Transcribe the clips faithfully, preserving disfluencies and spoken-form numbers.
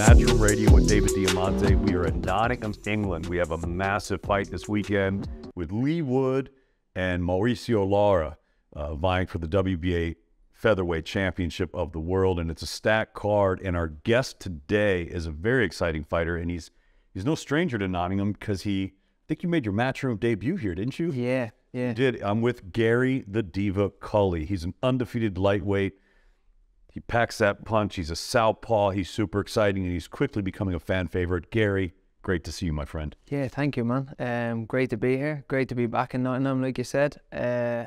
Matchroom Radio with David Diamante. We are in Nottingham, England. We have a massive fight this weekend with Lee Wood and Mauricio Lara uh, vying for the W B A Featherweight Championship of the world, and it's a stacked card. And our guest today is a very exciting fighter, and he's he's no stranger to Nottingham because he, I think you made your Matchroom debut here, didn't you? Yeah, yeah. You did. I'm with Gary the Diva Cully. He's an undefeated lightweight. He packs that punch. He's a southpaw. He's super exciting, and he's quickly becoming a fan favorite. Gary, great to see you, my friend. Yeah, thank you, man. Um, great to be here. Great to be back in Nottingham, like you said. Uh,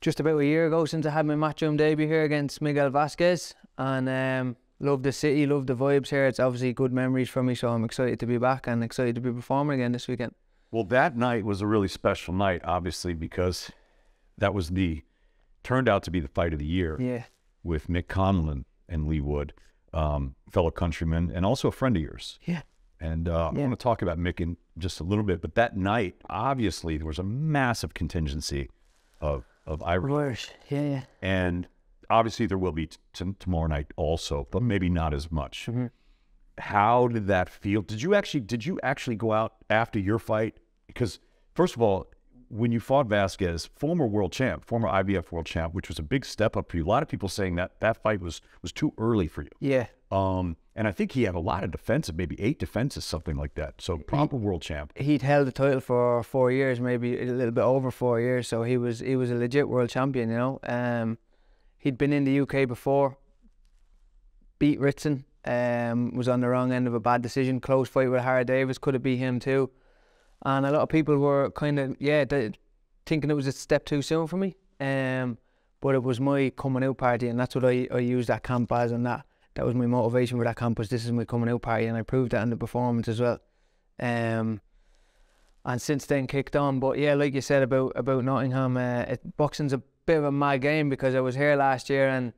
just about a year ago since I had my Matchroom debut here against Miguel Vasquez, and um, love the city, love the vibes here. It's obviously good memories for me, so I'm excited to be back and excited to be performing again this weekend. Well, that night was a really special night, obviously, because that was the turned out to be the fight of the year. Yeah. With Mick Conlan and Lee Wood, um, fellow countryman, and also a friend of yours. Yeah. And uh, yeah. I want to talk about Mick in just a little bit, but that night, obviously, there was a massive contingency of, of Irish. Irish, yeah, yeah. And obviously there will be t tomorrow night also, but maybe not as much. Mm-hmm. How did that feel? Did you actually, did you actually go out after your fight? Because, first of all, when you fought Vasquez, former world champ, former I B F world champ, which was a big step up for you. A lot of people saying that that fight was was too early for you. Yeah. Um, and I think he had a lot of defensive, maybe eight defenses, something like that. So proper world champ. He'd held the title for four years, maybe a little bit over four years. So he was he was a legit world champion, you know. Um, he'd been in the U K before, beat Ritson, um, was on the wrong end of a bad decision, close fight with Harry Davis, could have beat him too. And a lot of people were kind of, yeah, they, thinking it was a step too soon for me. Um, but it was my coming out party, and that's what I, I used that camp as, and that, that was my motivation for that camp, was this is my coming out party, and I proved that in the performance as well. Um, and since then kicked on. But yeah, like you said about, about Nottingham, uh, it, boxing's a bit of a mad game, because I was here last year, and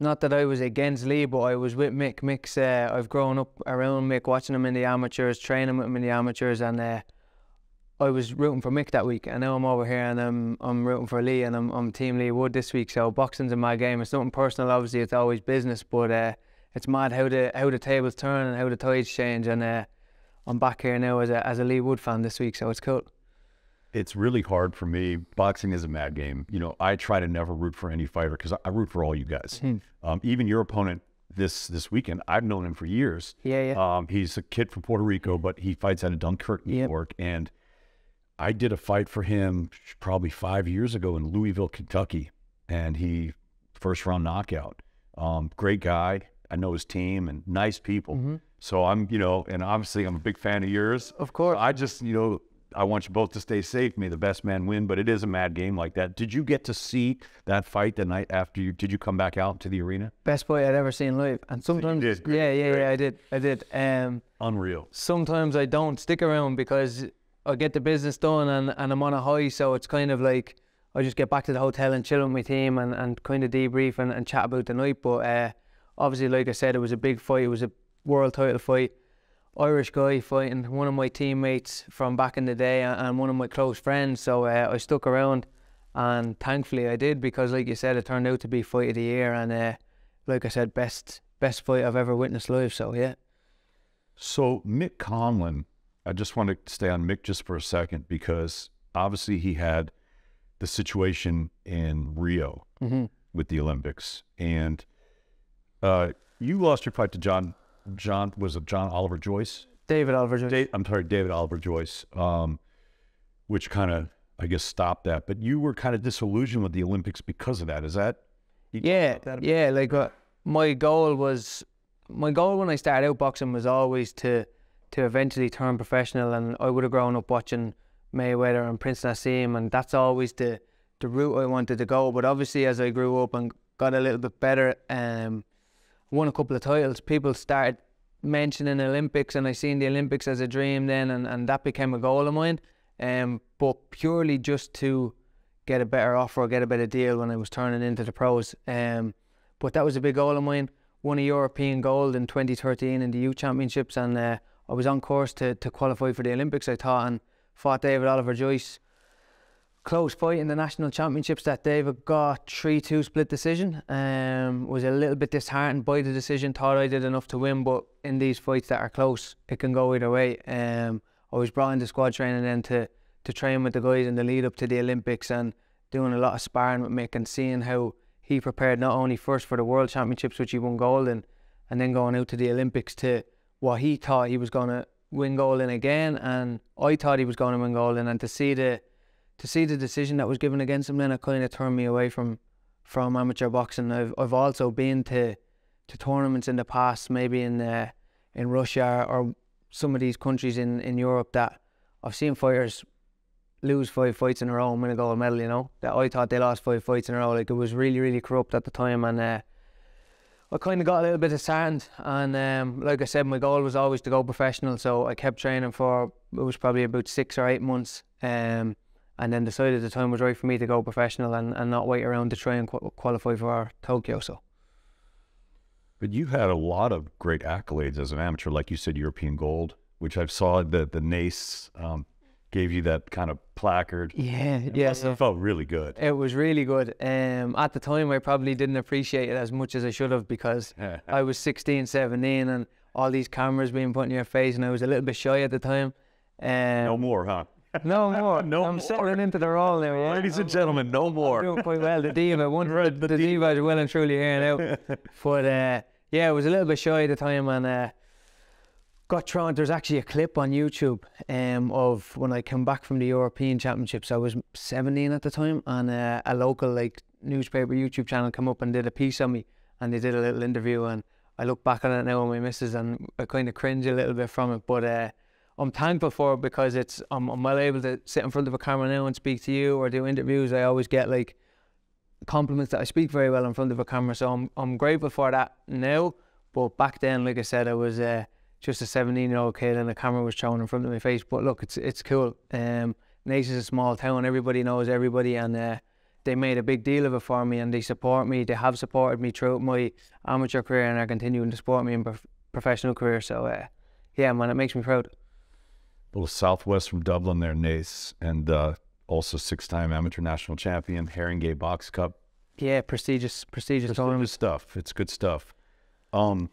not that I was against Lee, but I was with Mick. Mick's, uh, I've grown up around Mick, watching him in the amateurs, training with him in the amateurs, and uh, I was rooting for Mick that week. And now I'm over here, and I'm I'm rooting for Lee, and I'm I'm Team Lee Wood this week. So boxing's in my game. It's nothing personal, obviously. It's always business, but uh, it's mad how the how the tables turn and how the tides change. And uh, I'm back here now as a as a Lee Wood fan this week, so it's cool. It's really hard for me. Boxing is a mad game. You know, I try to never root for any fighter, because I, I root for all you guys. Mm. Um, even your opponent this this weekend, I've known him for years. Yeah, yeah. Um, he's a kid from Puerto Rico, but he fights out of Dunkirk, New yep. York. And I did a fight for him probably five years ago in Louisville, Kentucky. And he, first round knockout. Um, great guy. I know his team and nice people. Mm-hmm. So I'm, you know, and obviously I'm a big fan of yours. Of course. So I just, you know, I want you both to stay safe. May the best man win, but it is a mad game like that. Did you get to see that fight the night after you, did you come back out to the arena? Best fight I'd ever seen live. And sometimes, so great, yeah, yeah, great. yeah, I did, I did. Um, Unreal. Sometimes I don't stick around because I get the business done, and, and I'm on a high, so it's kind of like, I just get back to the hotel and chill with my team and, and kind of debrief and, and chat about the night. But uh, obviously, like I said, it was a big fight. It was a world title fight. Irish guy fighting one of my teammates from back in the day and one of my close friends, so uh, I stuck around, and thankfully I did, because like you said, it turned out to be fight of the year, and uh, like I said, best best fight I've ever witnessed live, so yeah. So Mick Conlan, I just want to stay on Mick just for a second, because obviously he had the situation in Rio mm-hmm. with the Olympics, and uh, you lost your fight to John John was it John Oliver Joyce? David Oliver Joyce. Da I'm sorry, David Oliver Joyce, um, which kind of, I guess, stopped that. But you were kind of disillusioned with the Olympics because of that. Is that? Yeah, that yeah. Like uh, my goal was, my goal when I started out boxing was always to to eventually turn professional. And I would have grown up watching Mayweather and Prince Naseem, and that's always the the route I wanted to go. But obviously, as I grew up and got a little bit better, um. won a couple of titles, people started mentioning Olympics, and I seen the Olympics as a dream then, and, and that became a goal of mine, um, but purely just to get a better offer, or get a better deal when I was turning into the pros. Um, but that was a big goal of mine. Won a European gold in twenty thirteen in the youth championships, and uh, I was on course to, to qualify for the Olympics, I thought, and fought David Oliver Joyce. close fight in the national championships that David got three two split decision. Um, was a little bit disheartened by the decision, thought I did enough to win, but in these fights that are close, it can go either way. Um, I was brought into squad training then to, to train with the guys in the lead up to the Olympics and doing a lot of sparring with Mick and seeing how he prepared not only first for the World Championships, which he won gold in, and then going out to the Olympics to what he thought he was going to win gold in again, and I thought he was going to win gold in, and to see the to see the decision that was given against him, then it kind of turned me away from from amateur boxing. I've I've also been to to tournaments in the past, maybe in uh, in Russia or some of these countries in in Europe, that I've seen fighters lose five fights in a row and win a gold medal, you know, that I thought they lost five fights in a row. Like, it was really, really corrupt at the time, and uh, I kind of got a little bit disheartened, and um, like I said, my goal was always to go professional, so I kept training for, it was probably about six or eight months, um, and then decided the time was right for me to go professional and, and not wait around to try and qu qualify for Tokyo, so. But you had a lot of great accolades as an amateur, like you said, European gold, which I've saw that the Naas, um gave you that kind of placard. Yeah, it yeah. It so felt really good. It was really good. Um, at the time, I probably didn't appreciate it as much as I should have, because I was sixteen, seventeen, and all these cameras being put in your face, and I was a little bit shy at the time. Um, no more, huh? No more. no I'm more. settling into the role now. Yeah? Ladies I'm, and gentlemen, no more. I'm doing quite well. The diva, one, the, the, the diva is well and truly here now. But uh, yeah, I was a little bit shy at the time, and uh, got thrown. There's actually a clip on YouTube um, of when I came back from the European Championships. I was seventeen at the time, and uh, a local like newspaper YouTube channel came up and did a piece on me, and they did a little interview, and I look back on it now with my missus, and I kind of cringe a little bit from it, but uh, I'm thankful for it, because it's I'm, I'm well able to sit in front of a camera now and speak to you or do interviews. I always get like compliments that I speak very well in front of a camera, so I'm, I'm grateful for that now, but back then, like I said, I was uh, just a seventeen year old kid, and the camera was thrown in front of my face. But look, it's it's cool. Um, Naas is a small town, everybody knows everybody, and uh, they made a big deal of it for me, and they support me. They have supported me throughout my amateur career, and are continuing to support me in prof professional career. So uh, yeah, man, it makes me proud. A little southwest from Dublin there, Naas, and uh, also six time amateur national champion, Haringey Box Cup. Yeah, prestigious, prestigious tournament stuff. It's good stuff. Um.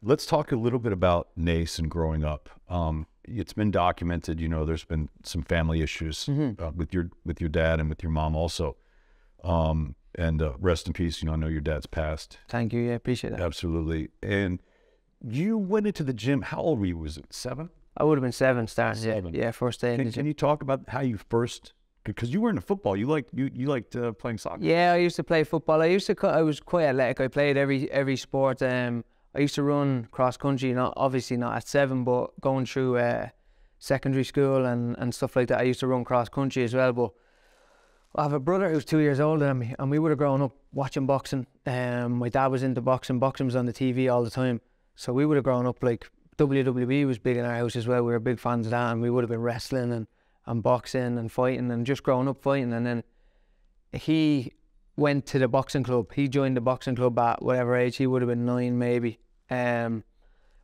Let's talk a little bit about Naas and growing up. Um, it's been documented, you know, there's been some family issues mm-hmm. uh, with your with your dad and with your mom also. Um, and uh, rest in peace, you know, I know your dad's passed. Thank you, yeah, appreciate that. Absolutely. And you went into the gym, how old were you, was it seven? I would have been seven starting, seven. Yeah, yeah, first day in can, the gym. Can you talk about how you first, because you were into football, you liked, you, you liked uh, playing soccer. Yeah, I used to play football. I used to, I was quite athletic, I played every, every sport. Um, I used to run cross country, not obviously not at seven, but going through uh, secondary school and, and stuff like that. I used to run cross country as well, but I have a brother who's two years older than me, and we would have grown up watching boxing. Um, my dad was into boxing, boxing was on the T V all the time, so we would have grown up like W W E was big in our house as well. We were big fans of that, and we would have been wrestling and, and boxing and fighting and just growing up fighting. And then he went to the boxing club. He joined the boxing club at whatever age, he would have been nine maybe. Um,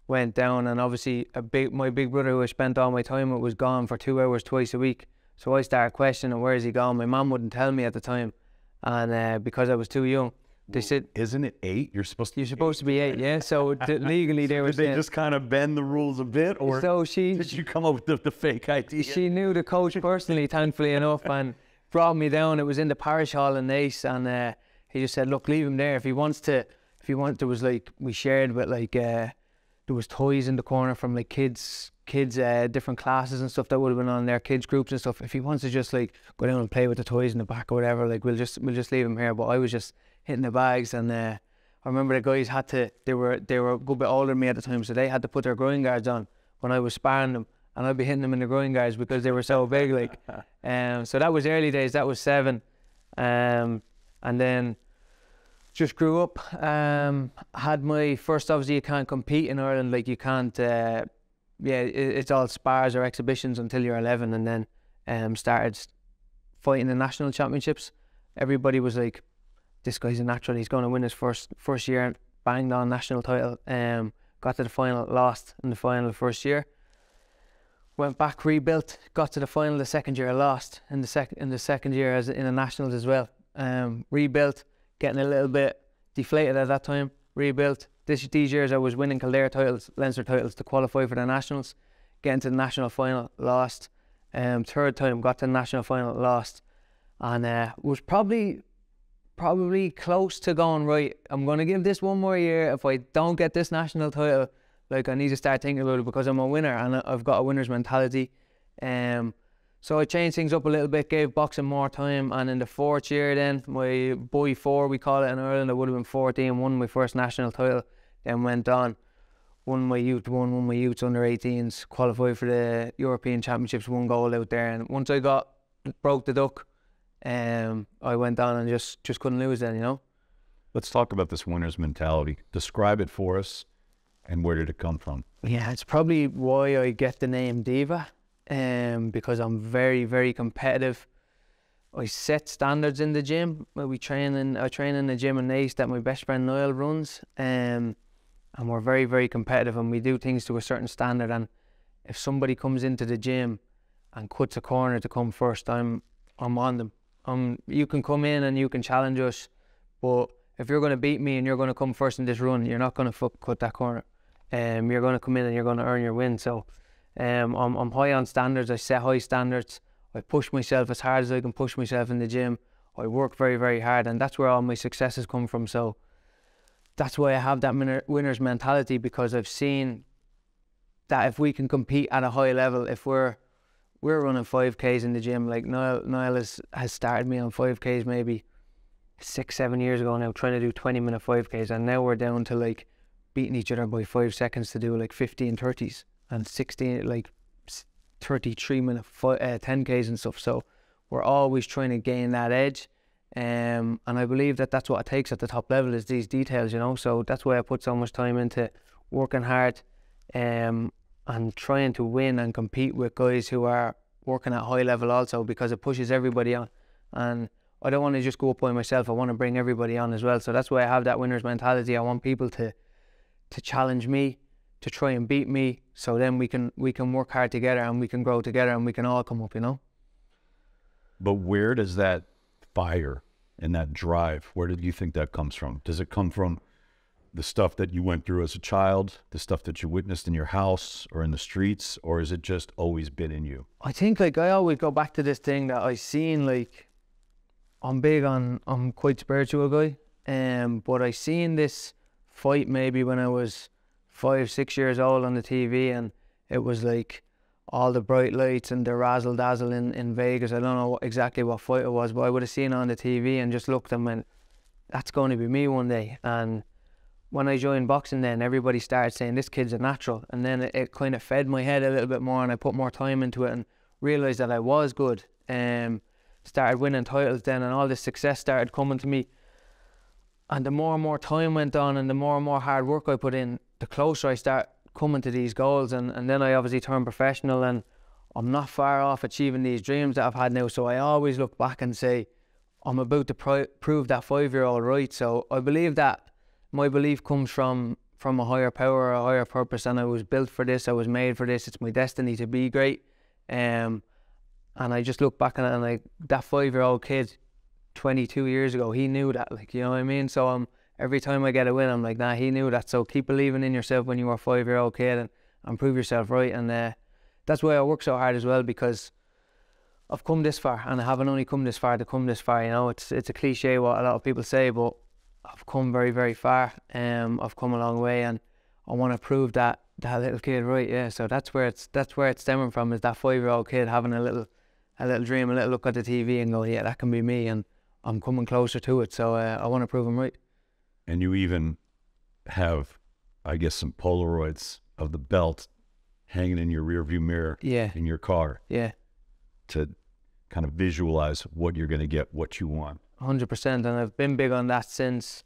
went down, and obviously a big my big brother who I spent all my time with was gone for two hours twice a week. So I started questioning, where is he gone? My mum wouldn't tell me at the time, and uh, because I was too young. They said, "Isn't it eight? You're supposed to." You're supposed to be eight, yeah. So legally, they were. Did they just kind of bend the rules a bit, or so she? Did you come up with the, the fake idea? She knew the coach personally, thankfully enough, and brought me down. It was in the parish hall in Naas, and uh, he just said, "Look, leave him there if he wants to." If you want, there was like, we shared with like, uh, there was toys in the corner from like kids, kids, uh, different classes and stuff that would have been on their kids groups and stuff. If he wants to just like go down and play with the toys in the back or whatever, like we'll just, we'll just leave him here. But I was just hitting the bags, and uh, I remember the guys had to, they were, they were a good bit older than me at the time, so they had to put their groin guards on when I was sparring them, and I'd be hitting them in the groin guards because they were so big, like, um, so that was early days, that was seven, um, and then just grew up, um, had my first, obviously you can't compete in Ireland, like you can't, uh, yeah, it, it's all spars or exhibitions until you're eleven, and then um, started fighting the national championships. Everybody was like, this guy's a natural, he's going to win his first first year, banged on national title, um, got to the final, lost in the final first year. Went back, rebuilt, got to the final the second year, lost in the second in the second year as in the nationals as well. Um, rebuilt, getting a little bit deflated at that time. Rebuilt. This these years I was winning Kildare titles, Leinster titles to qualify for the nationals. Getting to the national final, lost. Um, third time got to the national final, lost, and uh, was probably probably close to going right. I'm gonna give this one more year. If I don't get this national title, like, I need to start thinking about it because I'm a winner and I've got a winner's mentality. Um, so I changed things up a little bit, gave boxing more time, and in the fourth year then, my boy four, we call it in Ireland, I would have been fourteen, won my first national title, then went on, won my youth one, won my youths under eighteens, qualified for the European Championships, one goal out there, and once I got, broke the duck, um, I went on and just, just couldn't lose then, you know. Let's talk about this winner's mentality. Describe it for us. And where did it come from? Yeah, it's probably why I get the name Diva, um, because I'm very, very competitive. I set standards in the gym. We train in, I train in the gym in Naas that my best friend Niall runs, um, and we're very, very competitive, and we do things to a certain standard. And if somebody comes into the gym and cuts a corner to come first, I'm, I'm on them. Um, you can come in and you can challenge us, but if you're going to beat me and you're going to come first in this run, you're not going to fuck cut that corner. Um, you're going to come in and you're going to earn your win. So um, I'm, I'm high on standards. I set high standards. I push myself as hard as I can push myself in the gym. I work very, very hard, and that's where all my successes come from. So that's why I have that winner's mentality, because I've seen that if we can compete at a high level, if we're we're running five Ks in the gym, like Niall, Niall has, has started me on five Ks maybe six, seven years ago now, trying to do twenty minute five Ks, and now we're down to like beating each other by five seconds to do like fifteen thirties and sixteen, like thirty-three minute ten Ks and stuff. So we're always trying to gain that edge, um, and I believe that that's what it takes at the top level, is these details, you know. So that's why I put so much time into working hard, um, and trying to win and compete with guys who are working at high level also, because it pushes everybody on, and I don't want to just go up by myself. I want to bring everybody on as well. So that's why I have that winner's mentality. I want people to to challenge me, to try and beat me, so then we can we can work hard together and we can grow together and we can all come up, you know. But where does that fire and that drive, where do you think that comes from? Does it come from the stuff that you went through as a child, the stuff that you witnessed in your house or in the streets, or is it just always been in you? I think, like, I always go back to this thing that I seen, like, I'm big on, I'm quite spiritual guy, um, but I seen this fight maybe when I was five, six years old on the T V, and it was like all the bright lights and the razzle dazzle in, in Vegas. I don't know exactly what fight it was, but I would have seen it on the T V and just looked and went, that's going to be me one day. And when I joined boxing then, everybody started saying, this kid's a natural. And then it, it kind of fed my head a little bit more, and I put more time into it and realised that I was good. Um, started winning titles then, and all this success started coming to me, and the more and more time went on and the more and more hard work I put in, the closer I start coming to these goals, and, and then I obviously turned professional, and I'm not far off achieving these dreams that I've had now. So I always look back and say, I'm about to pr prove that five-year-old right. So I believe that my belief comes from from a higher power, a higher purpose, and I was built for this, I was made for this, it's my destiny to be great. Um, And I just look back on it, and like, that five-year-old kid twenty-two years ago, he knew that, like, you know what I mean? So um, every time I get a win, I'm like, nah, he knew that. So keep believing in yourself when you were a five-year-old kid, and, and prove yourself right. And uh, that's why I work so hard as well, because I've come this far, and I haven't only come this far to come this far, you know. It's it's a cliche what a lot of people say, but I've come very, very far. Um, I've come a long way, and I want to prove that, that little kid right, yeah. So that's where it's, that's where it's stemming from, is that five-year-old kid having a little... a little dream, a little look at the T V and go, yeah, that can be me, and I'm coming closer to it. So uh, I want to prove I'm right. And you even have, I guess, some Polaroids of the belt hanging in your rearview mirror, yeah, in your car, yeah, to kind of visualize what you're going to get, what you want. one hundred percent, and I've been big on that since,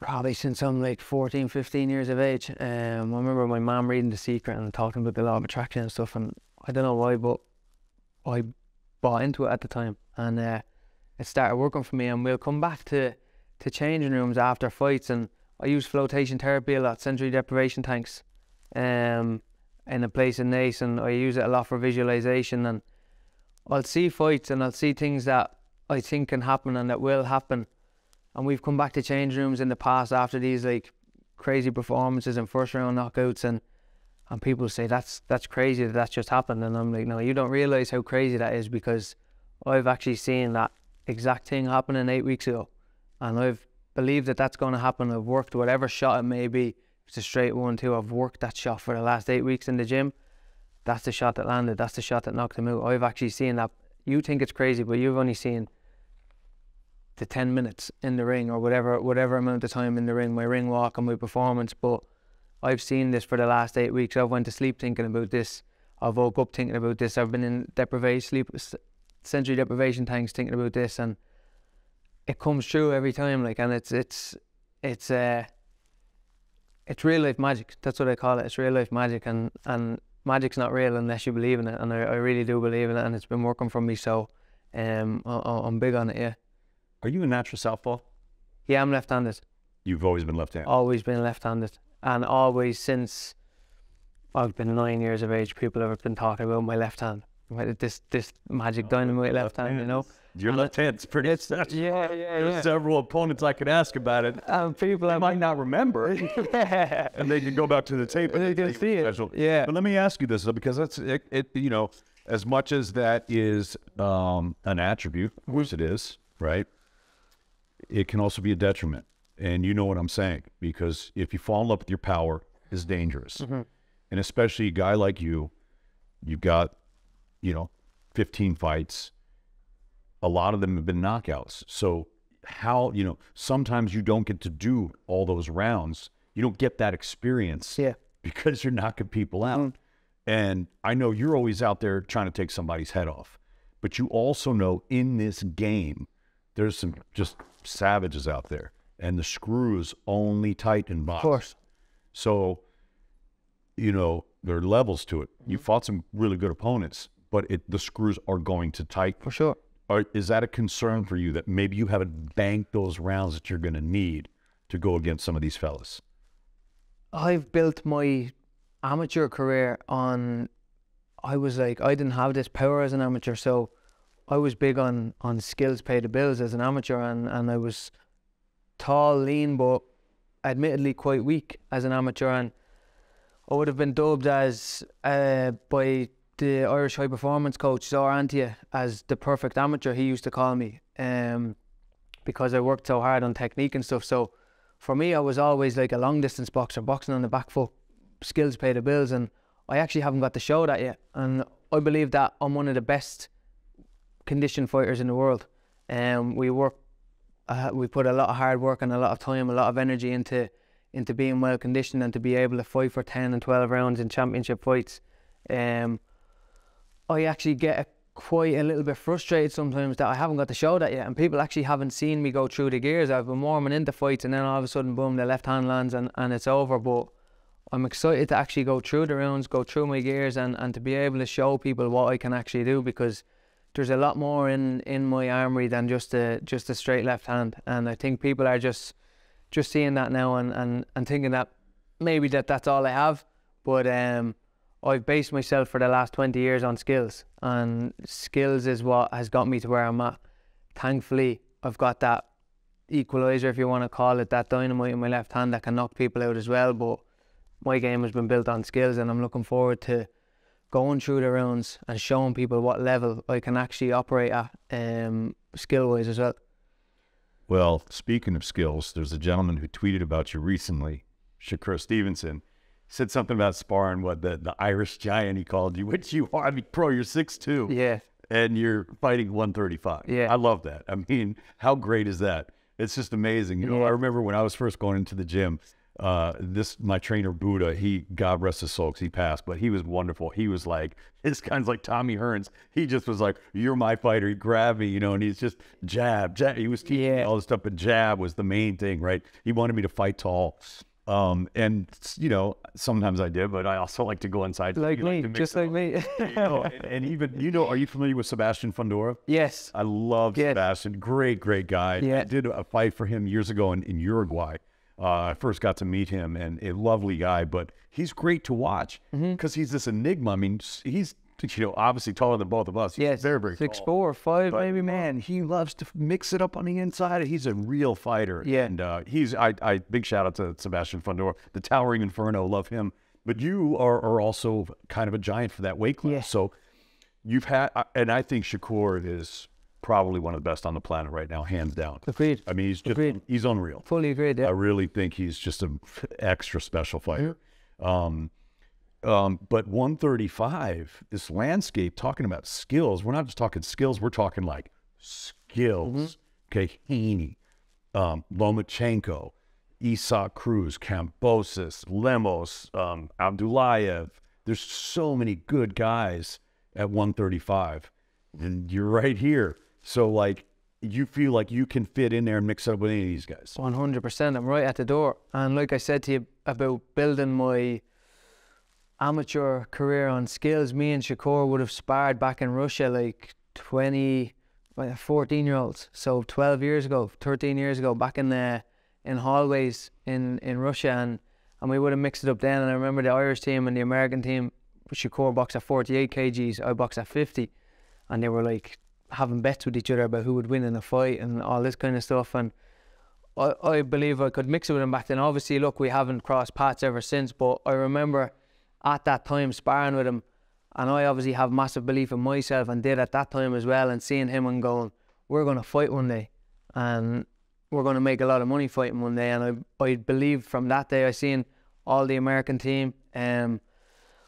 probably since I'm like fourteen, fifteen years of age. Um, I remember my mom reading The Secret and talking about the law of attraction and stuff, and I don't know why, but I bought into it at the time, and uh, it started working for me. And we'll come back to, to changing rooms after fights, and I use flotation therapy a lot, sensory deprivation tanks, um, in a place in Naas, and I use it a lot for visualization, and I'll see fights and I'll see things that I think can happen and that will happen. And we've come back to change rooms in the past after these like crazy performances and first round knockouts, and and people say that's that's crazy that that's just happened, and I'm like, no, you don't realise how crazy that is, because I've actually seen that exact thing happening eight weeks ago, and I've believed that that's going to happen. I've worked whatever shot it may be. If it's a straight one, two, I've worked that shot for the last eight weeks in the gym. That's the shot that landed. That's the shot that knocked him out. I've actually seen that. You think it's crazy, but you've only seen the ten minutes in the ring, or whatever whatever amount of time in the ring, my ring walk and my performance. But I've seen this for the last eight weeks. I've went to sleep thinking about this. I've woke up thinking about this. I've been in deprivation, sleep, sensory deprivation tanks thinking about this, and it comes true every time. Like, and it's it's it's uh, it's real life magic. That's what I call it. It's real life magic, and and magic's not real unless you believe in it, and I, I really do believe in it, and it's been working for me. So, um, I, I'm big on it. Yeah. Are you a natural southpaw? Yeah, I'm left-handed. You've always been left-handed. Always been left-handed. And always since I've been nine years of age, people have been talking about my left hand, this this magic dynamite left hand, you know. Your left hand's pretty such. Yeah, yeah, yeah. There's several opponents I could ask about it. Um, people they might not remember. Yeah. And they can go back to the tape. And they can see it. Yeah. But let me ask you this, though, because that's it, it. You know, as much as that is um, an attribute, which it is, right? It can also be a detriment. And you know what I'm saying, because if you fall in love with your power, it's dangerous. Mm-hmm. And especially a guy like you, you've got, you know, fifteen fights. A lot of them have been knockouts. So how, you know, sometimes you don't get to do all those rounds. You don't get that experience, yeah, because you're knocking people out. Mm. And I know you're always out there trying to take somebody's head off. But you also know in this game, there's some just savages out there, and the screws only tighten box. Of course. So, you know, there are levels to it. Mm-hmm. You fought some really good opponents, but it, the screws are going to tighten. For sure. Or is that a concern for you that maybe you haven't banked those rounds that you're going to need to go against some of these fellas? I've built my amateur career on, I was like, I didn't have this power as an amateur, so I was big on, on skills pay the bills as an amateur, and, and I was tall, lean, but admittedly quite weak as an amateur, and I would have been dubbed as, uh, by the Irish high performance coach, Zor Antia, as the perfect amateur, he used to call me, um, because I worked so hard on technique and stuff. So for me, I was always like a long distance boxer, boxing on the back foot, skills pay the bills, and I actually haven't got to show that yet. And I believe that I'm one of the best conditioned fighters in the world. Um, we work, uh, we put a lot of hard work and a lot of time, a lot of energy into into being well conditioned and to be able to fight for ten and twelve rounds in championship fights. Um, I actually get a, quite a little bit frustrated sometimes that I haven't got to show that yet, and people actually haven't seen me go through the gears. I've been warming into fights, and then all of a sudden, boom, the left hand lands and, and it's over. But I'm excited to actually go through the rounds, go through my gears, and, and to be able to show people what I can actually do, because there's a lot more in, in my armory than just a just a straight left hand. And I think people are just just seeing that now, and, and, and thinking that maybe that that's all I have. But um, I've based myself for the last twenty years on skills, and skills is what has got me to where I'm at. Thankfully, I've got that equaliser, if you want to call it, that dynamite in my left hand that can knock people out as well. But my game has been built on skills, and I'm looking forward to going through the rounds and showing people what level I can actually operate at, um, skill-wise as well. Well, speaking of skills, there's a gentleman who tweeted about you recently, Shakur Stevenson, said something about sparring, what, the, the Irish giant he called you, which you are. I mean, pro, you're six two. Yeah. And you're fighting one thirty-five. Yeah. I love that. I mean, how great is that? It's just amazing. You know, yeah. I remember when I was first going into the gym, Uh, this, my trainer, Buddha, he, God rest his soul, 'cause he passed, but he was wonderful. He was like, this guy's like Tommy Hearns. He just was like, you're my fighter. He grabbed me, you know, and he's just jab, jab. He was teaching, yeah, me all this stuff, but jab was the main thing, right? He wanted me to fight tall. Um, and you know, sometimes I did, but I also like to go inside. Like me, like just like me. You know, and, and even, you know, are you familiar with Sebastian Fundora? Yes. I love, yes, Sebastian. Great, great guy. Yeah. I did a fight for him years ago in, in Uruguay. Uh, I first got to meet him, and a lovely guy, but he's great to watch because mm-hmm. he's this enigma. I mean, he's, you know, obviously taller than both of us. Yes, he's very, very six tall. four, five, but, maybe. Man, he loves to mix it up on the inside. He's a real fighter. Yeah, and uh, he's. I, I big shout out to Sebastian Fundora, the Towering Inferno. Love him. But you are, are also kind of a giant for that weight class. Yeah. So you've had, and I think Shakur is probably one of the best on the planet right now, hands down. Agreed. I mean, he's just, agreed. he's unreal. Fully agreed, yeah. I really think he's just an extra special fighter. Mm-hmm. um, um, but one thirty-five, this landscape, talking about skills, we're not just talking skills, we're talking like skills. Mm-hmm. Okay, Haney, um, Lomachenko, Isak Cruz, Cambosis, Lemos, um, Abdullayev. There's so many good guys at one thirty-five, and you're right here. So, like, you feel like you can fit in there and mix up with any of these guys. one hundred percent. I'm right at the door. And like I said to you about building my amateur career on skills, me and Shakur would have sparred back in Russia like twenty, fourteen-year-olds. So twelve years ago, thirteen years ago, back in the, in hallways in, in Russia. And, and we would have mixed it up then. And I remember the Irish team and the American team, Shakur boxed at forty-eight kgs, I boxed at fifty. And they were like having bets with each other about who would win in a fight and all this kind of stuff. And I, I believe I could mix it with him back then. Obviously, look, we haven't crossed paths ever since, but I remember at that time sparring with him, and I obviously have massive belief in myself and did at that time as well, and seeing him and going, we're going to fight one day and we're going to make a lot of money fighting one day. And I, I believe from that day, I seen all the American team, um,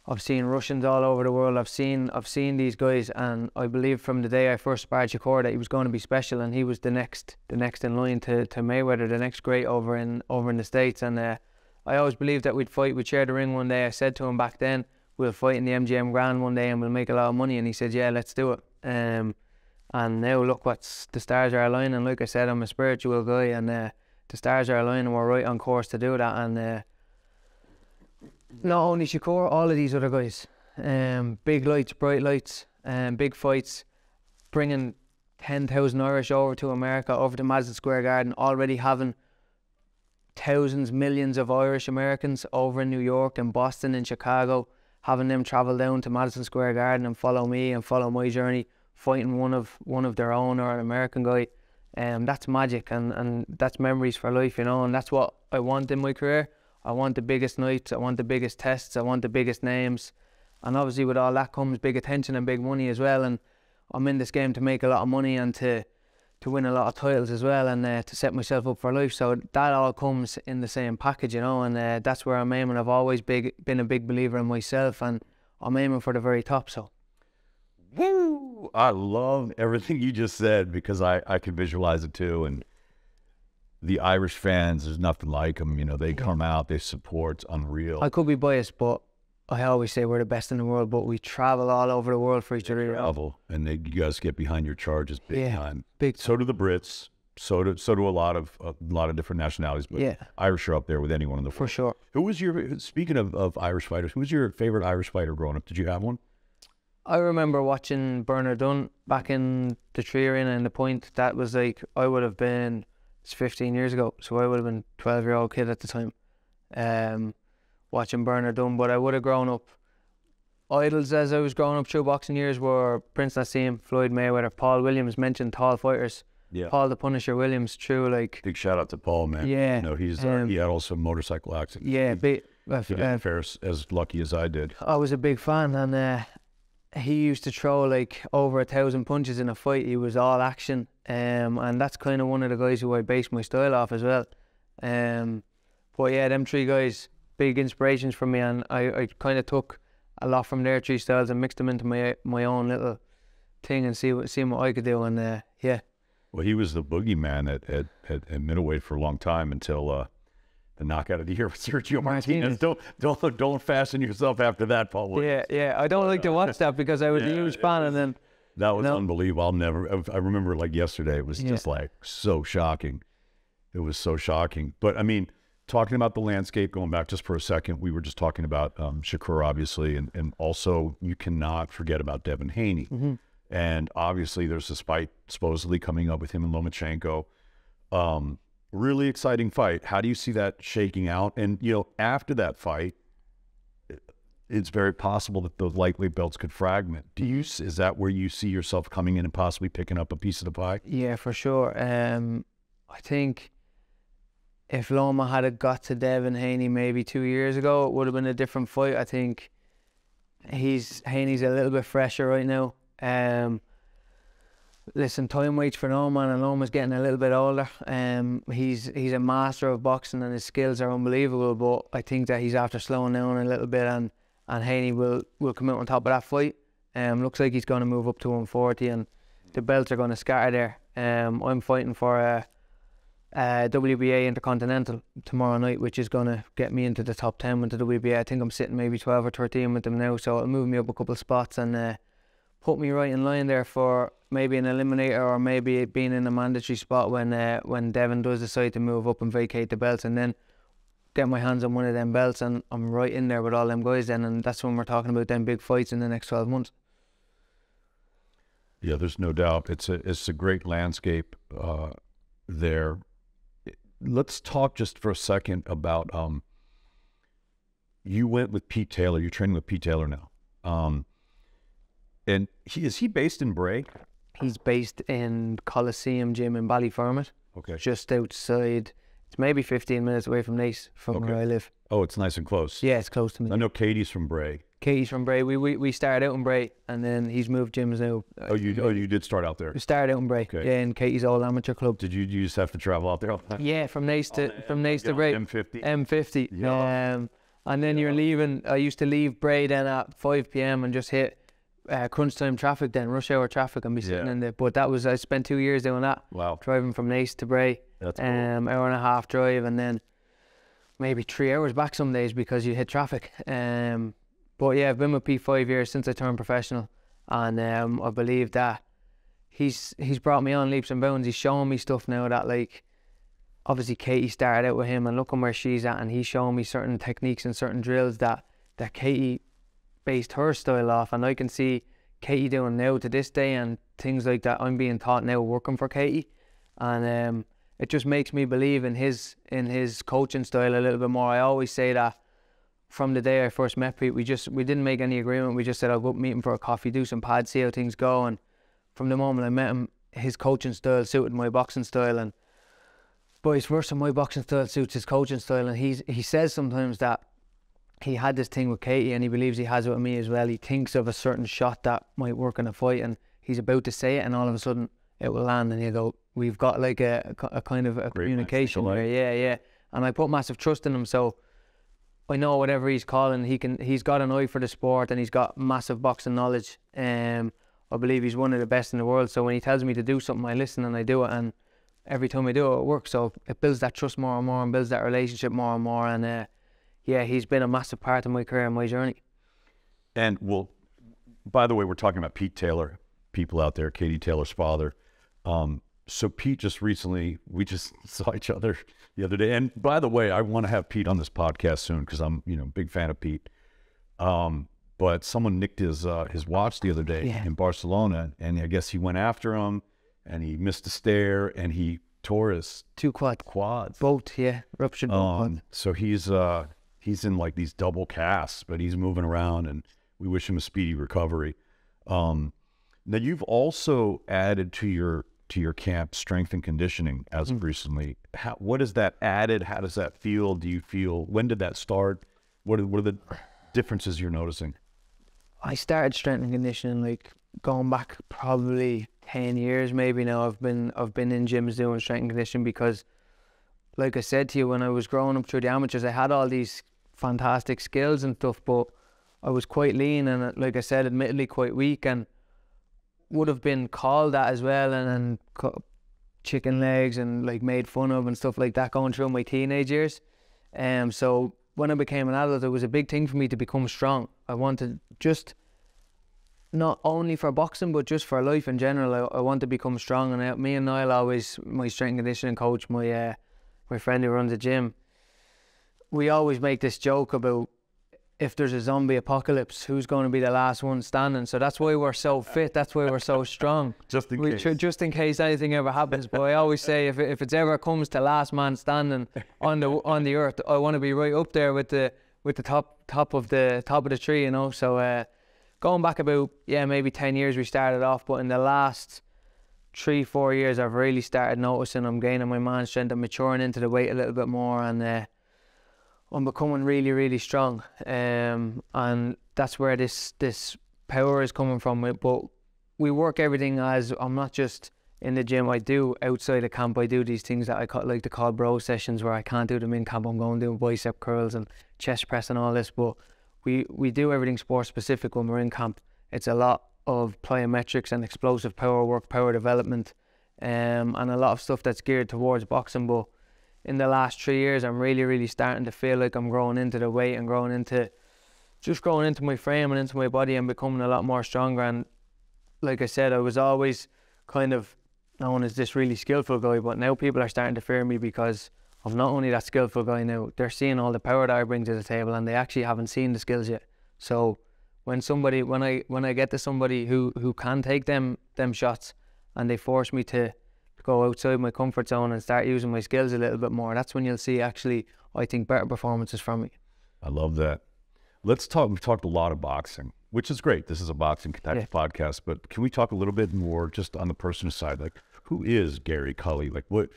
I've seen Russians all over the world. I've seen I've seen these guys, and I believe from the day I first sparred Shakur that he was going to be special, and he was the next the next in line to, to Mayweather, the next great over in over in the States. And uh, I always believed that we'd fight, we'd share the ring one day. I said to him back then, we'll fight in the M G M Grand one day and we'll make a lot of money. And he said, yeah, let's do it. Um, and now look, what's the stars are aligning. And like I said, I'm a spiritual guy, and uh, the stars are aligning, and we're right on course to do that. And uh, not only Shakur, all of these other guys, um, big lights, bright lights, um, big fights, bringing ten thousand Irish over to America, over to Madison Square Garden, already having thousands, millions of Irish Americans over in New York and Boston and Chicago, having them travel down to Madison Square Garden and follow me and follow my journey, fighting one of one of their own or an American guy. Um, that's magic, and, and that's memories for life, you know, and that's what I want in my career. I want the biggest nights, I want the biggest tests, I want the biggest names. And obviously with all that comes big attention and big money as well. And I'm in this game to make a lot of money and to, to win a lot of titles as well, and uh, to set myself up for life. So that all comes in the same package, you know, and uh, that's where I'm aiming. I've always big, been a big believer in myself, and I'm aiming for the very top, so. Woo! I love everything you just said, because I, I can visualize it too. And the Irish fans, there's nothing like them. You know, they come out, they support, it's unreal. I could be biased, but I always say we're the best in the world, but we travel all over the world for each other. They travel, and they, you guys get behind your charges big yeah, time. Big. So do the Brits, so do, so do a lot of a lot of different nationalities, but yeah. Irish are up there with anyone in the world. For sure. Who was your, speaking of, of Irish fighters, who was your favorite Irish fighter growing up? Did you have one? I remember watching Bernard Dunne back in the Tree Arena in the Point. That was like, I would have been... It's fifteen years ago, so I would have been a twelve-year-old kid at the time, um, watching Bernard Dunne. But I would have grown up. Idols as I was growing up through boxing years were Prince Naseem, Floyd Mayweather, Paul Williams. Mentioned tall fighters. Yeah. Paul the Punisher Williams. True, like big shout out to Paul, man. Yeah. You know, he's um, uh, he had also a motorcycle accident. Yeah, big. Uh, he didn't uh, fare as lucky as I did. I was a big fan, and uh, he used to throw like over a thousand punches in a fight. He was all action. Um, and that's kind of one of the guys who I base my style off as well. Um, but yeah, them three guys, big inspirations for me, and I, I kind of took a lot from their three styles and mixed them into my my own little thing and see what see what I could do. And uh, yeah. Well, he was the boogeyman at at, at at middleweight for a long time until uh, the knockout of the year with Sergio Martinez. Martinez. Don't don't don't fasten yourself after that, Paul Williams. Yeah, yeah. I don't like to watch that because I was yeah, a huge fan, and then. That was no. unbelievable. I'll never, I remember like yesterday, it was yeah. just like so shocking. It was so shocking. But I mean, talking about the landscape, going back just for a second, we were just talking about um, Shakur, obviously, and, and also you cannot forget about Devin Haney. Mm-hmm. And obviously there's this fight supposedly coming up with him and Lomachenko. Um, really exciting fight. How do you see that shaking out? And, you know, after that fight, it's very possible that those lightweight belts could fragment. Do you, is that where you see yourself coming in and possibly picking up a piece of the pie? Yeah, for sure. Um, I think if Loma had got to Devin Haney maybe two years ago, it would have been a different fight. I think he's Haney's a little bit fresher right now. Um, listen, time waits for Loma, and Loma's getting a little bit older. Um, he's he's a master of boxing, and his skills are unbelievable. But I think that he's after slowing down a little bit, and and Haney will will come out on top of that fight. Um, looks like he's going to move up to one forty, and the belts are going to scatter there. Um, I'm fighting for a. Uh, W B A Intercontinental tomorrow night, which is going to get me into the top ten with the W B A. I think I'm sitting maybe twelve or thirteen with them now, so it'll move me up a couple of spots and uh, put me right in line there for maybe an eliminator or maybe being in a mandatory spot when uh, when Devin does decide to move up and vacate the belts, and then get my hands on one of them belts, and I'm right in there with all them guys then, and that's when we're talking about them big fights in the next twelve months. Yeah, there's no doubt. It's a, it's a great landscape uh, there. Let's talk just for a second about, um, you went with Pete Taylor, you're training with Pete Taylor now. Um, and he, is he based in Bray? He's based in Coliseum Gym in Ballyfermot. Okay. Just outside, it's maybe fifteen minutes away from Naas, from okay. where I live. Oh, it's nice and close. Yeah, it's close to me. I know Katie's from Bray. Katie's from Bray. We, we, we started out in Bray, and then he's moved gyms now. Oh, you oh you did start out there? We started out in Bray, okay. Yeah, in Katie's old amateur club. Did you, you just have to travel out there all the time? Yeah, from Naas to, oh, from Naas to Bray. M fifty. M fifty. Yeah. Um, and then yeah. you're leaving, I used to leave Bray then at five P M and just hit uh, crunch time traffic then, rush hour traffic, and be sitting yeah. in there. But that was, I spent two years doing that. Wow. Driving from Naas to Bray. That's cool. Um, hour and a half drive, and then maybe three hours back some days because you hit traffic. Um, But yeah, I've been with Pete five years since I turned professional, and um, I believe that he's he's brought me on leaps and bounds. He's showing me stuff now that, like, obviously Katie started out with him, and look at where she's at, and he's showing me certain techniques and certain drills that, that Katie based her style off, and I can see Katie doing now to this day, and things like that I'm being taught now working for Katie, and um, it just makes me believe in his in his coaching style a little bit more. I always say that. From the day I first met Pete, we just we didn't make any agreement. We just said, I'll go meet him for a coffee, do some pads, see how things go. And from the moment I met him, his coaching style suited my boxing style, and vice versa, my boxing style suits his coaching style. And he's he says sometimes that he had this thing with Katie, and he believes he has it with me as well. He thinks of a certain shot that might work in a fight, and he's about to say it, and all of a sudden it will land, and he'll go, we've got like a, a kind of a Great communication here. Yeah, yeah. And I put massive trust in him, so I know whatever he's calling, he can. He's got an eye for the sport, and he's got massive boxing knowledge. Um, I believe he's one of the best in the world. So when he tells me to do something, I listen and I do it. And every time I do it, it works. So it builds that trust more and more, and builds that relationship more and more. And uh, yeah, he's been a massive part of my career and my journey. And well, by the way, we're talking about Pete Taylor. People out there, Katie Taylor's father. Um, So Pete just recently, we just saw each other the other day. And by the way, I want to have Pete on this podcast soon because I'm, you know, big fan of Pete. Um, but someone nicked his uh, his watch the other day yeah. in Barcelona, and I guess he went after him, and he missed a stare, and he tore his two quads, quads, both, yeah, ruptured both. Um, so he's uh, he's in like these double casts, but he's moving around, and we wish him a speedy recovery. Um, now you've also added to your to your camp strength and conditioning as of mm. recently. How, what is that added? How does that feel? Do you feel, when did that start? What are, what are the differences you're noticing? I started strength and conditioning like going back probably ten years maybe now. I've been, I've been in gyms doing strength and conditioning because, like I said to you, when I was growing up through the amateurs, I had all these fantastic skills and stuff, but I was quite lean and, like I said, admittedly quite weak, and would have been called that as well, and, and chicken legs and like made fun of and stuff like that going through my teenage years. Um, so when I became an adult, it was a big thing for me to become strong. I wanted, just not only for boxing but just for life in general, I, I want to become strong. And I, me and Niall always, my strength and conditioning coach, my, uh, my friend who runs a gym, we always make this joke about if there's a zombie apocalypse, who's going to be the last one standing? So that's why we're so fit. That's why we're so strong. Just in we case. Just in case anything ever happens. But I always say, if, if it ever comes to last man standing on the on the earth, I want to be right up there with the with the top top of the top of the tree, you know. So uh, going back about yeah maybe ten years we started off, but in the last three four years I've really started noticing I'm gaining my man strength. I'm maturing into the weight a little bit more, and. Uh, I'm becoming really, really strong, um, and that's where this this power is coming from. But we work everything as I'm not just in the gym. I do outside of camp. I do these things that I call, like to call bro sessions, where I can't do them in camp. I'm going doing bicep curls and chest press and all this. But we we do everything sport specific when we're in camp. It's a lot of plyometrics and explosive power work, power development, um, and a lot of stuff that's geared towards boxing. But in the last three years, I'm really, really starting to feel like I'm growing into the weight and growing into, just growing into my frame and into my body and becoming a lot more stronger. And like I said, I was always kind of known as this really skillful guy, but now people are starting to fear me because I'm not only that skillful guy now, they're seeing all the power that I bring to the table, and they actually haven't seen the skills yet. So when somebody, when I, when I get to somebody who, who can take them, them shots, and they force me to go outside my comfort zone and start using my skills a little bit more, that's when you'll see, actually, I think, better performances from me. I love that. Let's talk, we've talked a lot of boxing, which is great. This is a boxing type yeah. podcast, but can we talk a little bit more just on the personal side? Like, who is Gary Cully? Like, what,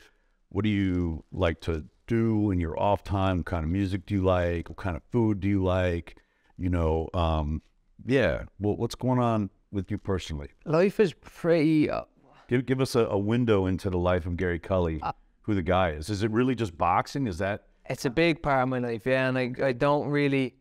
what do you like to do in your off time? What kind of music do you like? What kind of food do you like? You know, um, yeah, well, what's going on with you personally? Life is pretty... Uh, Give, give us a, a window into the life of Gary Cully, uh, who the guy is. Is it really just boxing? Is that... It's a big part of my life, yeah, and I, I don't really,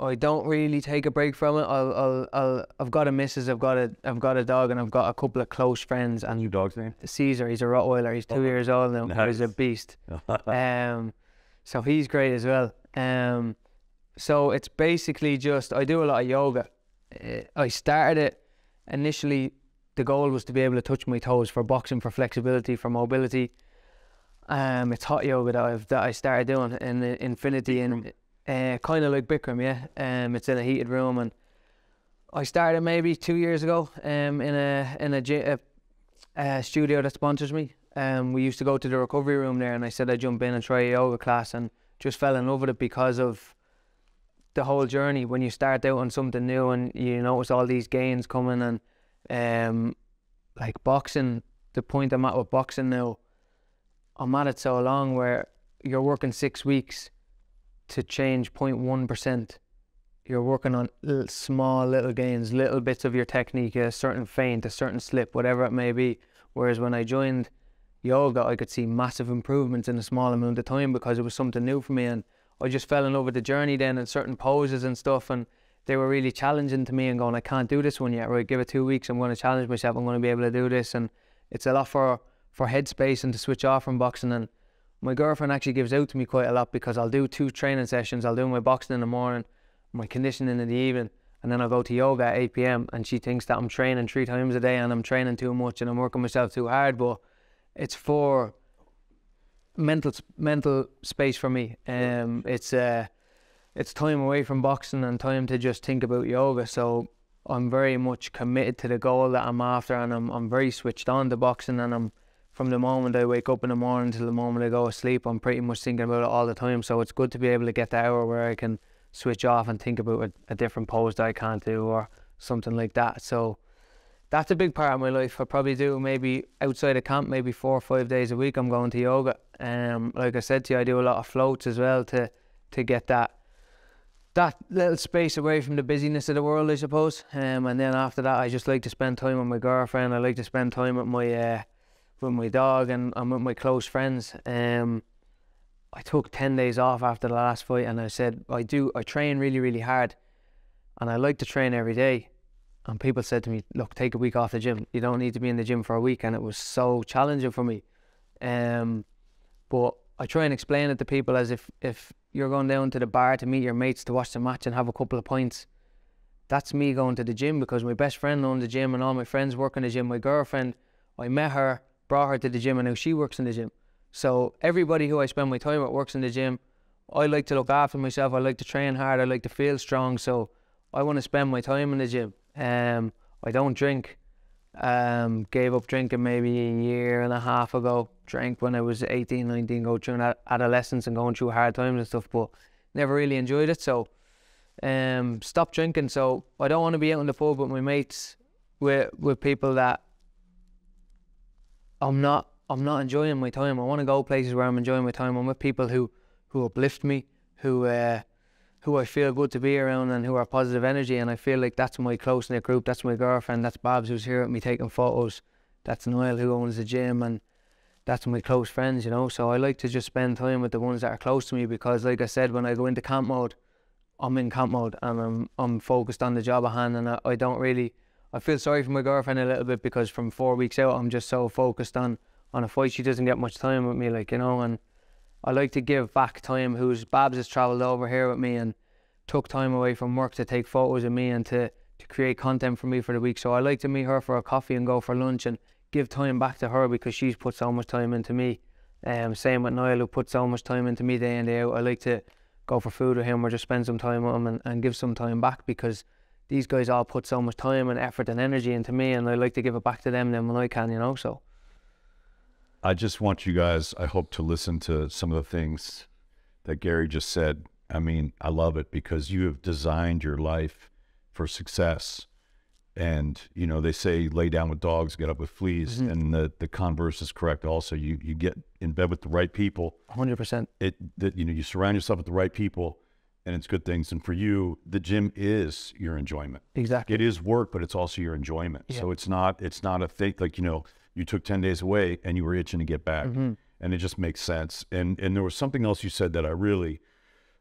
I don't really take a break from it. I'll, I'll, I'll, I've got a missus, I've got a, I've got a dog, and I've got a couple of close friends. And your dog's name? Caesar, he's a Rottweiler, he's two oh, years old now, nice. He's a beast. um, so he's great as well. Um, so it's basically just, I do a lot of yoga. I started it initially... The goal was to be able to touch my toes for boxing, for flexibility, for mobility. Um, it's hot yoga that, I've, that I started doing in the Infinity, and uh, kind of like Bikram, yeah. Um, it's in a heated room, and I started maybe two years ago um, in a in a, a, a studio that sponsors me. Um, we used to go to the recovery room there, and I said I'd jump in and try a yoga class, and just fell in love with it because of the whole journey. When you start out on something new, and you notice all these gains coming, and Um, like boxing, the point I'm at with boxing now, I'm at it so long where you're working six weeks to change zero point one percent. You're working on little, small little gains, little bits of your technique, a certain feint, a certain slip, whatever it may be. Whereas when I joined yoga, I could see massive improvements in a small amount of time because it was something new for me, and I just fell in love with the journey then, and certain poses and stuff, and they were really challenging to me and going, I can't do this one yet. Right, give it two weeks. I'm going to challenge myself. I'm going to be able to do this. And it's a lot for, for headspace and to switch off from boxing. And my girlfriend actually gives out to me quite a lot because I'll do two training sessions. I'll do my boxing in the morning, my conditioning in the evening, and then I'll go to yoga at eight p m And she thinks that I'm training three times a day and I'm training too much and I'm working myself too hard. But it's for mental mental space for me. Um, it's... Uh, It's time away from boxing and time to just think about yoga. So I'm very much committed to the goal that I'm after, and I'm I'm very switched on to boxing, and I'm from the moment I wake up in the morning till the moment I go to sleep, I'm pretty much thinking about it all the time. So it's good to be able to get that hour where I can switch off and think about a, a different pose that I can't do or something like that. So that's a big part of my life. I probably do maybe outside of camp, maybe four or five days a week I'm going to yoga. Um, like I said to you, I do a lot of floats as well to to get that that little space away from the busyness of the world, I suppose. Um, and then after that, I just like to spend time with my girlfriend. I like to spend time with my uh, with my dog and, and with my close friends. Um, I took ten days off after the last fight, and I said, I do, I train really, really hard, and I like to train every day. And people said to me, look, take a week off the gym. You don't need to be in the gym for a week. And it was so challenging for me. Um, but I try and explain it to people as if, if you're going down to the bar to meet your mates to watch the match and have a couple of pints. That's me going to the gym because my best friend owns the gym and all my friends work in the gym. My girlfriend, I met her, brought her to the gym, and now she works in the gym. So everybody who I spend my time with works in the gym. I like to look after myself. I like to train hard. I like to feel strong. So I want to spend my time in the gym. Um, I don't drink. Um, gave up drinking maybe a year and a half ago. Drank when I was eighteen, nineteen, going through adolescence and going through hard times and stuff, but never really enjoyed it. So um, stopped drinking. So I don't want to be out in the pub with my mates, with with people that I'm not. I'm not enjoying my time. I want to go places where I'm enjoying my time. I'm with people who, who uplift me, who uh, who I feel good to be around and who are positive energy. And I feel like that's my close-knit group. That's my girlfriend. That's Babs, who's here with me taking photos. That's Niall, who owns the gym. And that's my close friends, you know. So I like to just spend time with the ones that are close to me because, like I said, when I go into camp mode, I'm in camp mode and I'm, I'm focused on the job at hand. And I, I don't really... I feel sorry for my girlfriend a little bit because from four weeks out, I'm just so focused on... on a fight, she doesn't get much time with me, like, you know, and I like to give back time. Who's Babs has travelled over here with me and took time away from work to take photos of me and to, to create content for me for the week. So I like to meet her for a coffee and go for lunch and give time back to her because she's put so much time into me. Um, same with Niall, who put so much time into me day in, day out. I like to go for food with him or just spend some time with him and, and give some time back because these guys all put so much time and effort and energy into me, and I like to give it back to them then when I can, you know, so. I just want you guys, I hope, to listen to some of the things that Gary just said. I mean, I love it because you have designed your life for success. And, you know, they say lay down with dogs, get up with fleas. Mm-hmm. And the, the converse is correct also. You you get in bed with the right people. one hundred percent. It, that, you know, you surround yourself with the right people and it's good things. And for you, the gym is your enjoyment. Exactly. It is work, but it's also your enjoyment. Yeah. So it's not, it's not a thing like, you know, you took ten days away and you were itching to get back. Mm-hmm. And it just makes sense. And and there was something else you said that I really,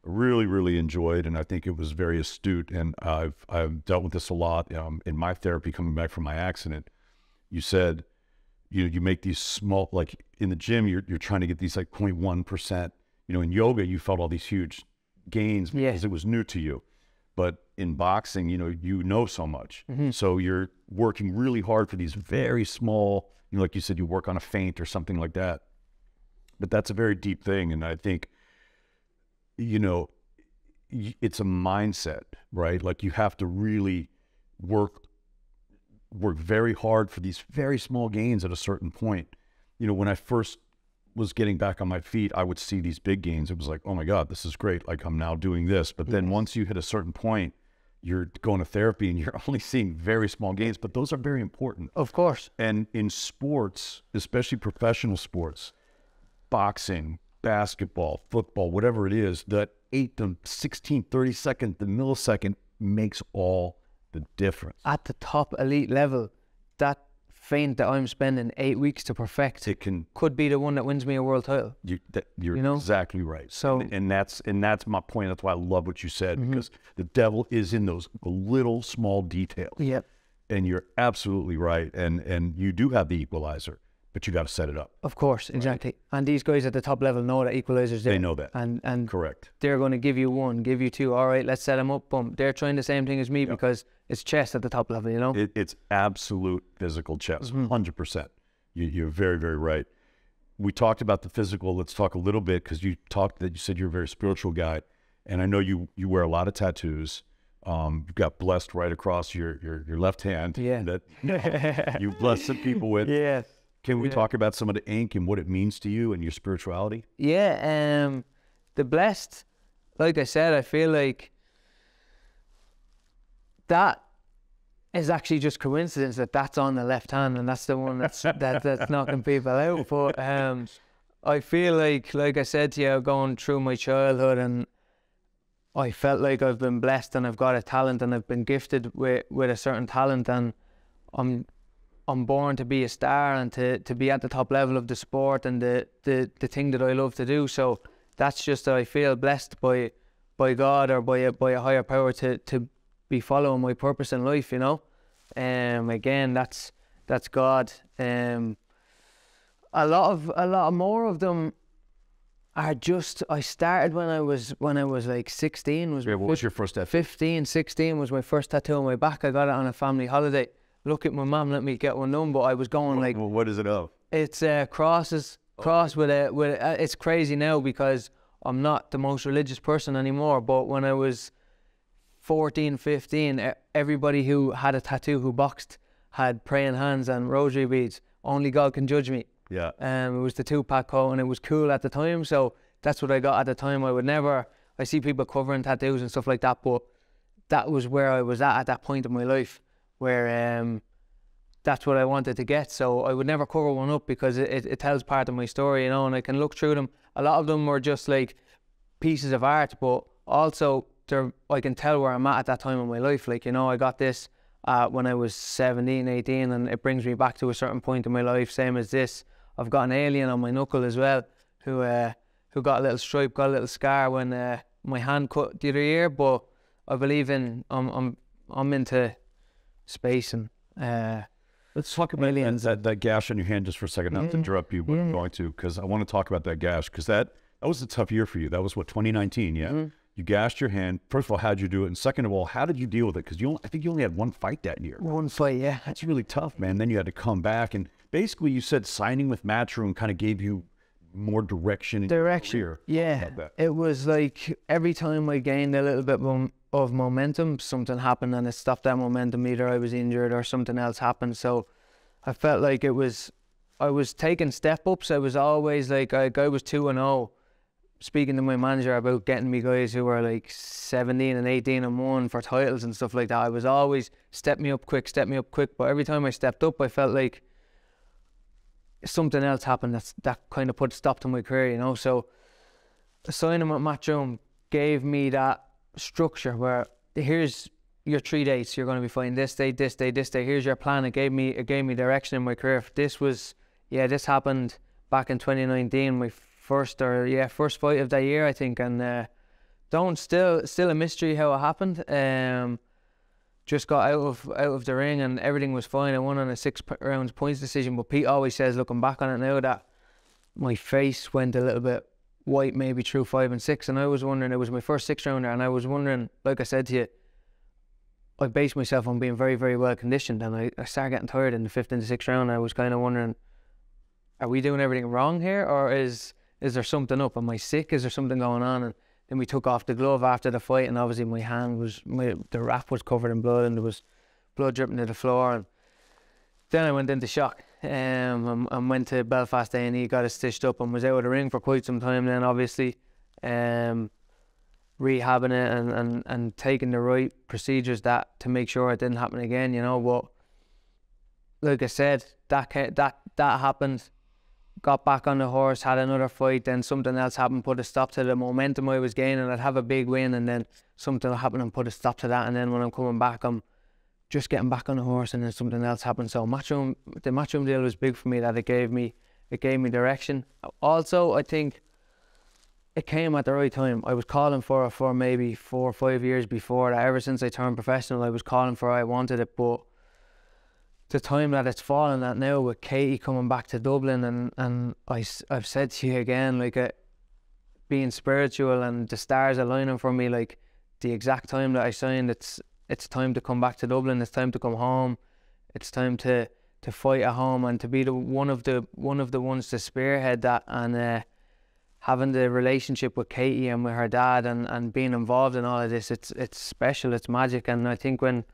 really, really enjoyed. And I think it was very astute. And I've, I've dealt with this a lot um, in my therapy coming back from my accident. You said, you know, you make these small, like in the gym, you're, you're trying to get these like zero point one percent. You know, in yoga, you felt all these huge gains because yeah. it was new to you. But in boxing, you know, you know so much. Mm-hmm. So you're working really hard for these very small, you know, like you said, you work on a feint or something like that. But that's a very deep thing. And I think, you know, it's a mindset, right? Like you have to really work, work very hard for these very small gains at a certain point. You know, when I first was getting back on my feet, I would see these big gains. It was like, oh my God, this is great. Like I'm now doing this. But then once you hit a certain point, you're going to therapy and you're only seeing very small gains, but those are very important. Of course. And in sports, especially professional sports, boxing, basketball, football, whatever it is, that eight, the sixteenth, thirty-second, the millisecond makes all the difference. At the top elite level, that feint that I'm spending eight weeks to perfect it can could be the one that wins me a world title. You, that, you're you know? exactly right. So and, and that's and that's my point. That's why I love what you said, mm-hmm. because the devil is in those little small details. Yep. And you're absolutely right. And and you do have the equalizer, but you got to set it up. Of course, right? Exactly. And these guys at the top level know that equalizer's there. They know that. And and correct. They're going to give you one, give you two. All right, let's set them up. Boom. They're trying the same thing as me yep. because. It's chess at the top level, you know? It, it's absolute physical chess, mm-hmm. one hundred percent. You, you're very, very right. We talked about the physical. Let's talk a little bit because you talked that you said you're a very spiritual guy. And I know you, you wear a lot of tattoos. Um, you've got blessed right across your, your, your left hand. Yeah. That you know, you've blessed some people with. Yeah. Can we yeah. talk about some of the ink and what it means to you and your spirituality? Yeah. Um, the blessed, like I said, I feel like that is actually just coincidence that that's on the left hand and that's the one that's that, that's knocking people out. But um, I feel like, like I said to you, going through my childhood, and I felt like I've been blessed and I've got a talent and I've been gifted with, with a certain talent, and I'm I'm born to be a star and to, to be at the top level of the sport and the, the, the thing that I love to do. So that's just that I feel blessed by by God or by a, by a higher power to to. be following my purpose in life, you know. Um, again, that's that's God. Um, a lot of a lot more of them are just. I started when I was when I was like sixteen. Was yeah, what was your first tattoo? Fifteen, sixteen was my first tattoo on my back. I got it on a family holiday. Look at my mum, let me get one done. But I was going what, like, well, what is it of? It's uh, crosses, cross okay. with a with. A, it's crazy now because I'm not the most religious person anymore, but when I was fourteen, fifteen, everybody who had a tattoo who boxed had praying hands and rosary beads. Only God can judge me. Yeah. Um, it was the two-pack coat, and it was cool at the time, so that's what I got at the time. I would never... I see people covering tattoos and stuff like that, but that was where I was at at that point in my life, where um, that's what I wanted to get. So I would never cover one up because it, it, it tells part of my story, you know, and I can look through them. A lot of them were just like pieces of art, but also they're, I can tell where I'm at at that time in my life. Like, you know, I got this uh, when I was seventeen, eighteen, and it brings me back to a certain point in my life, same as this. I've got an alien on my knuckle as well, who uh, who got a little stripe, got a little scar when uh, my hand cut the other year. But I believe in, I'm I'm I'm into space and uh, let's talk about aliens. That, that gash on your hand just for a second. Not mm-hmm. to interrupt you, but mm-hmm. I'm going to, because I want to talk about that gash, because that that was a tough year for you. That was what, twenty nineteen, yeah. Mm-hmm. You gashed your hand. First of all, how'd you do it? And second of all, how did you deal with it? Because you only, I think you only had one fight that year. One fight, yeah. That's really tough, man. Then you had to come back, and basically you said signing with Matchroom kind of gave you more direction in direction your career. Yeah, it was like every time I gained a little bit of momentum, something happened and it stopped that momentum. Either I was injured or something else happened. So I felt like it was, I was taking step ups. I was always like, I, I was two and oh, speaking to my manager about getting me guys who were like seventeen and eighteen and one for titles and stuff like that. I was always step me up quick, step me up quick. But every time I stepped up, I felt like something else happened that's, that kind of put a stop to my career, you know. So signing with Matchroom gave me that structure where here's your three dates. You're going to be fighting this day, this day, this day. Here's your plan. It gave me it gave me direction in my career. This was, yeah, this happened back in twenty nineteen, my first or yeah first fight of that year, I think. And uh, don't still still a mystery how it happened. Um, just got out of out of the ring and everything was fine. I won on a six rounds points decision. But Pete always says, looking back on it now, that my face went a little bit white maybe through five and six. And I was wondering, it was my first six rounder, and I was wondering, like I said to you, I based myself on being very, very well conditioned, and I, I started getting tired in the fifth and the sixth round. I was kind of wondering, are we doing everything wrong here, or is is there something up? Am I sick? Is there something going on? And then we took off the glove after the fight, and obviously my hand was, my, the wrap was covered in blood, and there was blood dripping to the floor. And then I went into shock um, and, and went to Belfast A and E, got it stitched up, and was out of the ring for quite some time then, obviously. Um, rehabbing it and, and, and taking the right procedures that to make sure it didn't happen again, you know. But like I said, that, that, that happened. Got back on the horse, had another fight, then something else happened, put a stop to the momentum I was gaining. I'd have a big win, and then something happened and put a stop to that. And then when I'm coming back, I'm just getting back on the horse, and then something else happened. So Matchroom, the Matchroom deal was big for me, that it gave me, it gave me direction. Also, I think it came at the right time. I was calling for it for maybe four or five years before that. Ever since I turned professional, I was calling for it. I wanted it, but the time that it's fallen at now, with Katie coming back to Dublin, and, and I, I've said to you again, like a, being spiritual and the stars aligning for me, like the exact time that I signed, it's it's time to come back to Dublin, it's time to come home, it's time to, to fight at home and to be the one of the one of the ones to spearhead that. And uh, having the relationship with Katie and with her dad, and, and being involved in all of this, it's it's special, it's magic. And I think when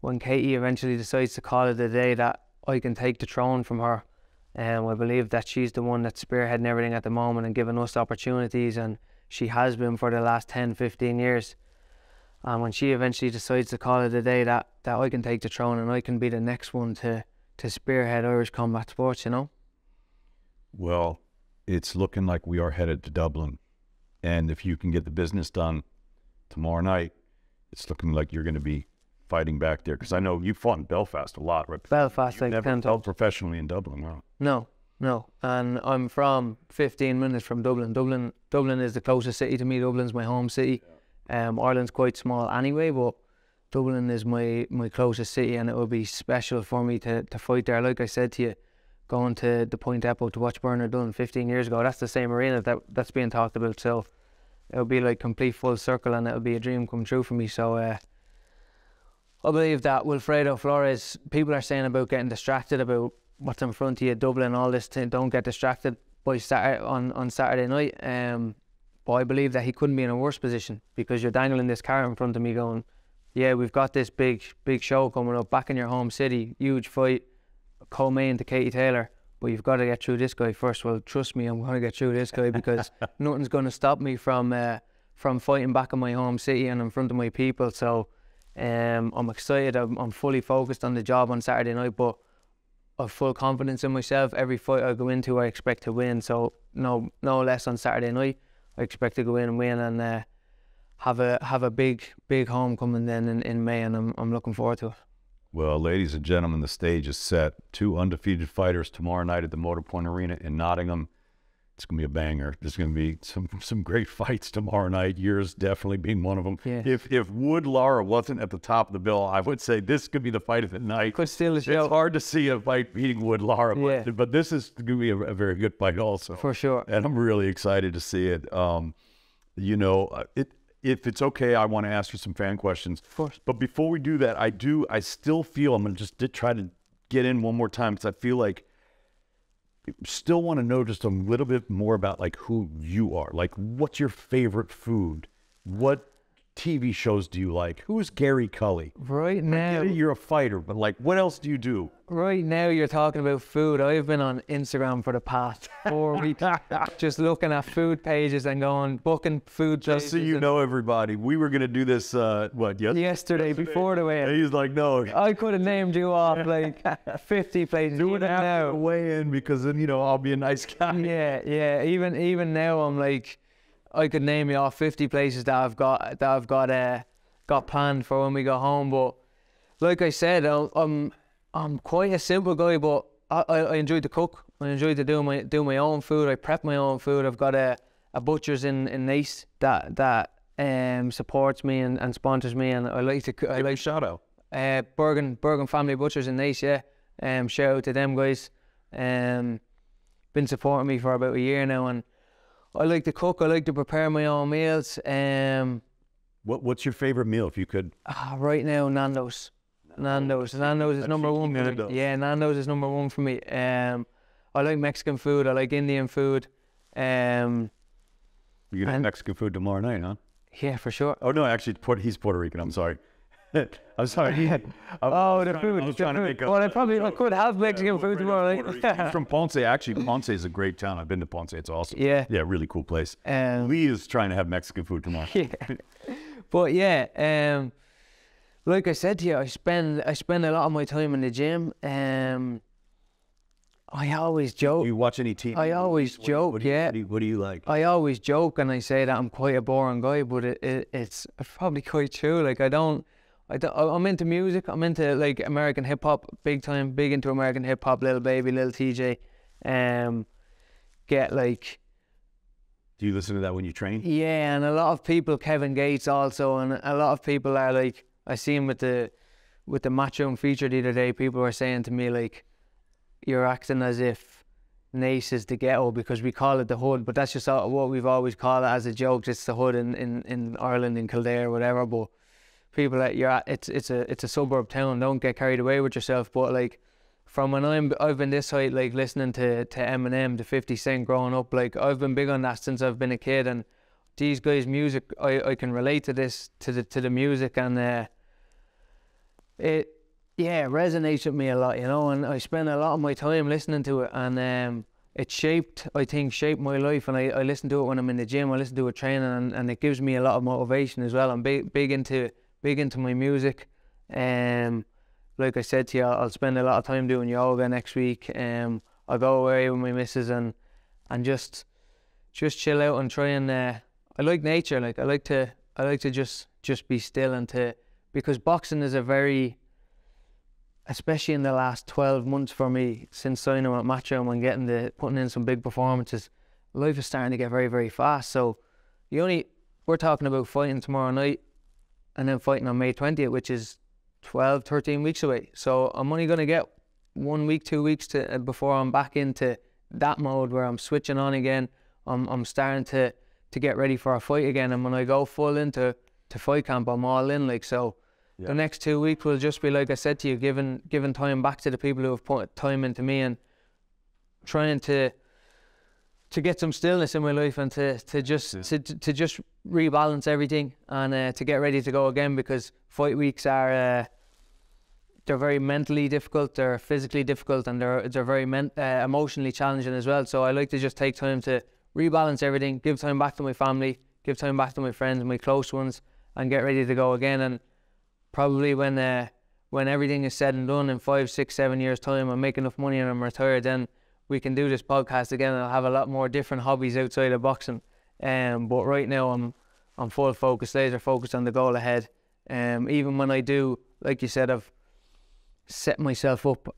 When Katie eventually decides to call it the day that I can take the throne from her, and um, I believe that she's the one that's spearheading everything at the moment and giving us opportunities, and she has been for the last ten, fifteen years. And when she eventually decides to call it the day that, that I can take the throne and I can be the next one to, to spearhead Irish combat sports, you know? Well, it's looking like we are headed to Dublin. And if you can get the business done tomorrow night, it's looking like you're going to be fighting back there, because I know you fought in Belfast a lot, right? Belfast, you like never fought professionally in Dublin, huh? No, no. And I'm from fifteen minutes from Dublin. Dublin, Dublin is the closest city to me. Dublin's my home city. Yeah. Um, Ireland's quite small anyway, but Dublin is my my closest city, and it would be special for me to to fight there. Like I said to you, going to the Point Depot to watch Bernard Dunne fifteen years ago. That's the same arena that that's being talked about. So it would be like complete full circle, and it would be a dream come true for me. So. Uh, I believe that Wilfredo Flores, people are saying about getting distracted about what's in front of you, Dublin, all this thing. Don't get distracted by Saturday, on, on Saturday night. Um, But I believe that he couldn't be in a worse position, because you're dangling this carrot in front of me going, yeah, we've got this big, big show coming up back in your home city, huge fight, co-main to Katie Taylor, but you've got to get through this guy first. Well, trust me, I'm going to get through this guy, because nothing's going to stop me from uh, from fighting back in my home city and in front of my people. So um, I'm excited. I'm, I'm fully focused on the job on Saturday night, but I've full confidence in myself. Every fight I go into, I expect to win. So no, no less on Saturday night. I expect to go in and win and uh, have a have a big big homecoming then in, in May, and I'm I'm looking forward to it. Well, ladies and gentlemen, the stage is set. Two undefeated fighters tomorrow night at the Motor Point Arena in Nottingham. It's gonna be a banger. There's gonna be some some great fights tomorrow night. Yours definitely being one of them. Yeah. If if Wood Lara wasn't at the top of the bill, I would say this could be the fight of the night. Could steal the show. It's hard to see a fight beating Wood Lara, yeah. but, but this is gonna be a, a very good fight also. For sure. And I'm really excited to see it. Um, you know, it. If it's okay, I want to ask you some fan questions. Of course. But before we do that, I do. I still feel I'm gonna just try to get in one more time, because I feel like. Still want to know just a little bit more about like who you are. Like, what's your favorite food? What T V shows do you like? Who is Gary Cully? Right now, you're a fighter, but like, what else do you do? Right now, you're talking about food. I've been on Instagram for the past four weeks, just looking at food pages and going, booking food just pages. Just so you know, everybody, we were going to do this, uh, what, yes yesterday, yesterday, before the weigh-in. He's like, no. I could have named you off like fifty places. Do it after the weigh-in, because then, you know, I'll be a nice guy. Yeah, yeah. Even, even now, I'm like, I could name you off fifty places that I've got that I've got uh, got planned for when we go home. But like I said, I'll, I'm I'm quite a simple guy, but I, I, I enjoy to cook. I enjoy to do my do my own food. I prep my own food. I've got a, a butcher's in in Naas that that um, supports me and, and sponsors me, and I like to. I like shout out. Uh, Bergen Bergen Family Butchers in Naas, yeah. Um, shout out to them guys. Um, been supporting me for about a year now, and. I like to cook. I like to prepare my own meals. Um, what What's your favorite meal, if you could? Ah, right now, Nando's. Nando's. Nando's is number one. For me. Yeah, Nando's is number one for me. Um, I like Mexican food. I like Indian food. Um, you gonna have Mexican food tomorrow night, huh? Yeah, for sure. Oh no, actually, Puerto, he's Puerto Rican. I'm sorry. I'm sorry. I'm, oh, the trying, food. I was the trying food. To make up. Well, I probably I could have Mexican yeah, food tomorrow. Right? From Ponce, actually, Ponce is a great town. I've been to Ponce. It's awesome. Yeah, yeah, really cool place. Um, Lee is trying to have Mexican food tomorrow. Yeah. But yeah, um, like I said to you, I spend I spend a lot of my time in the gym. Um, I always joke. Do you watch any T V? I always what, joke. What do you, yeah. What do, you, what do you like? I always joke, and I say that I'm quite a boring guy, but it, it it's probably quite true. Like I don't. I th I'm into music. I'm into like American hip hop, big time, big into American hip hop. Lil Baby, Lil T J, um, get like. Do you listen to that when you train? Yeah, and a lot of people, Kevin Gates also, and a lot of people are like, I seen with the, with the Matchroom feature the other day, people were saying to me like, you're acting as if Naas is the ghetto, because we call it the hood, but that's just what we've always called it as a joke. It's the hood in in in Ireland, in Kildare, whatever, but. People that you're at, it's it's a it's a suburb town. Don't get carried away with yourself. But like, from when I'm I've been this height, like listening to to Eminem, to fifty cent growing up. Like I've been big on that since I've been a kid. And these guys' music, I I can relate to this to the to the music, and uh, it yeah resonates with me a lot, you know. And I spend a lot of my time listening to it, and um, it shaped I think shaped my life. And I I listen to it when I'm in the gym. I listen to it training, and and it gives me a lot of motivation as well. I'm big big into Big into my music. Um, like I said to you, I'll spend a lot of time doing yoga next week. Um, I'll go away with my missus and and just just chill out and try and. Uh, I like nature. Like I like to I like to just just be still and to, because boxing is a very, especially in the last twelve months for me since signing at Matchroom and getting the putting in some big performances, life is starting to get very very fast. So, you only we're talking about fighting tomorrow night. And then fighting on May twentieth, which is twelve, thirteen weeks away. So I'm only going to get one week, two weeks to, uh, before I'm back into that mode where I'm switching on again. I'm, I'm starting to, to get ready for a fight again. And when I go full into to fight camp, I'm all in. Like so, yeah. The next two weeks will just be, like I said to you, giving, giving time back to the people who have put time into me and trying to to get some stillness in my life and to to just yeah. to to just rebalance everything and uh, to get ready to go again, because fight weeks are uh, they're very mentally difficult, they're physically difficult, and they're they're very men uh, emotionally challenging as well. So I like to just take time to rebalance everything, give time back to my family, give time back to my friends, my close ones, and get ready to go again. And probably when uh, when everything is said and done in five, six, seven years time, I make enough money and I'm retired, then we can do this podcast again, and I'll have a lot more different hobbies outside of boxing. Um, but right now I'm I'm full focus, laser focused on the goal ahead. Um, even when I do, like you said, I've set myself up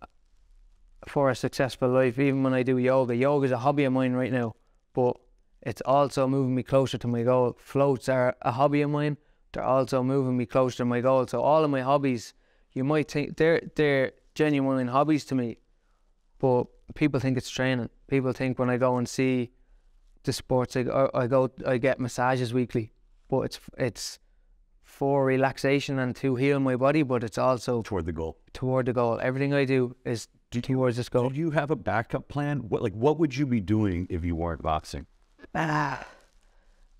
for a successful life. Even when I do yoga, yoga is a hobby of mine right now, but it's also moving me closer to my goal. Floats are a hobby of mine; they're also moving me closer to my goal. So all of my hobbies, you might think they're they're genuine hobbies to me, but people think it's training. People think when I go and see the sports, I, I go, I get massages weekly, but it's it's for relaxation and to heal my body, but it's also toward the goal. Toward the goal. Everything I do is do, towards this goal. Do you have a backup plan? What like what would you be doing if you weren't boxing? Ah, uh,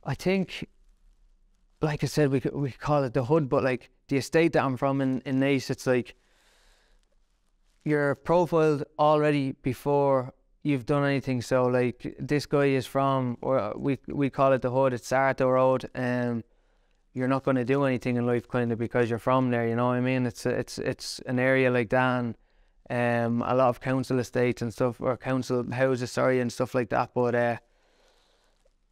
I think, like I said, we we call it the hood, but like the estate that I'm from in in Naas, it's like, you're profiled already before you've done anything. So like this guy is from, or we we call it the hood, it's Sarto Road, and you're not going to do anything in life kind of because you're from there, you know what I mean? It's it's it's an area like that, and um, a lot of council estates and stuff, or council houses, sorry, and stuff like that. But uh,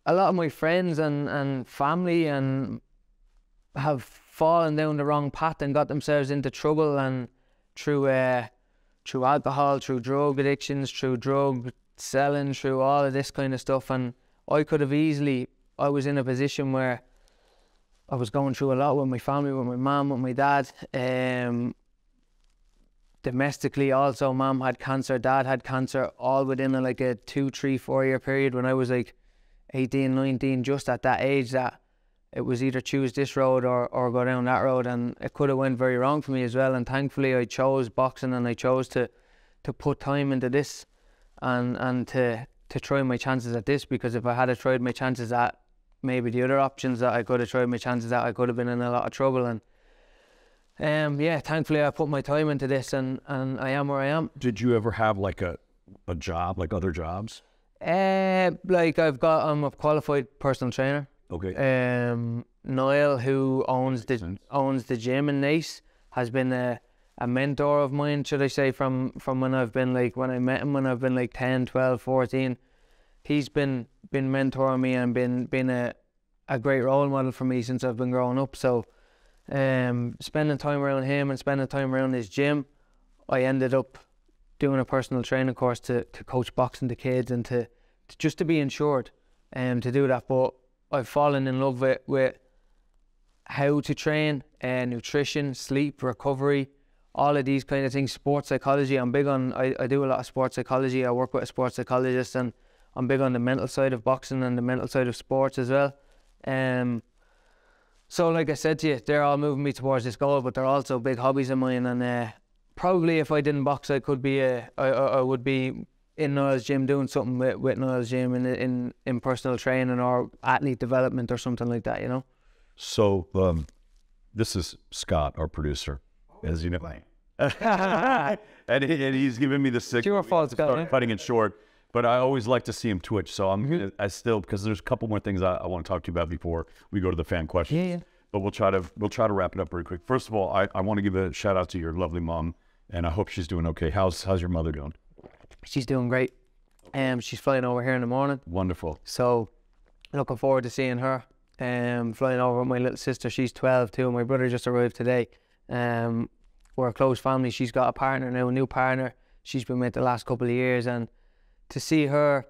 a lot of my friends and, and family and have fallen down the wrong path and got themselves into trouble, and through... Uh, through alcohol, through drug addictions, through drug selling, through all of this kind of stuff. And I could have easily, I was in a position where I was going through a lot with my family, with my mum, with my dad. Um, domestically also, mum had cancer, dad had cancer, all within a, like a two, three, four year period when I was like eighteen, nineteen, just at that age that it was either choose this road or, or go down that road, and it could have went very wrong for me as well. And thankfully I chose boxing, and I chose to to put time into this and and to to try my chances at this, because if I had tried my chances at maybe the other options that I could have tried my chances at, I could have been in a lot of trouble. And um yeah, thankfully I put my time into this, and, and I am where I am. Did you ever have like a, a job, like other jobs? Uh, like I've got, I'm a qualified personal trainer. Okay. Um, Niall, who owns the owns the gym in Naas, has been a, a mentor of mine, should I say, from, from when I've been like, when I met him, when I've been like ten, twelve, fourteen. He's been, been mentoring me and been, been a, a great role model for me since I've been growing up. So um, spending time around him and spending time around his gym, I ended up doing a personal training course to, to coach boxing to kids and to, to just to be insured and um, to do that. But I've fallen in love with, with how to train, uh, nutrition, sleep, recovery, all of these kind of things, sports psychology. I'm big on, I, I do a lot of sports psychology. I work with a sports psychologist, and I'm big on the mental side of boxing and the mental side of sports as well. Um, so like I said to you, they're all moving me towards this goal, but they're also big hobbies of mine. And uh, probably if I didn't box, I could be, a, I, I would be... in Niall's gym doing something with, with Niall's gym in, in in personal training or athlete development or something like that, you know. So um, this is Scott, our producer, oh, as you know, and, he, and he's giving me the sick. Your fault, Scott. Start cutting it short, but I always like to see him twitch. So I'm mm-hmm. I still, because there's a couple more things I, I want to talk to you about before we go to the fan questions. Yeah, yeah. But we'll try to we'll try to wrap it up very quick. First of all, I I want to give a shout out to your lovely mom, and I hope she's doing okay. How's how's your mother doing? She's doing great. Um, she's flying over here in the morning. Wonderful. So, looking forward to seeing her. Um, flying over with my little sister. She's twelve too. My brother just arrived today. Um, we're a close family. She's got a partner now, a new partner. She's been with the last couple of years, and to see her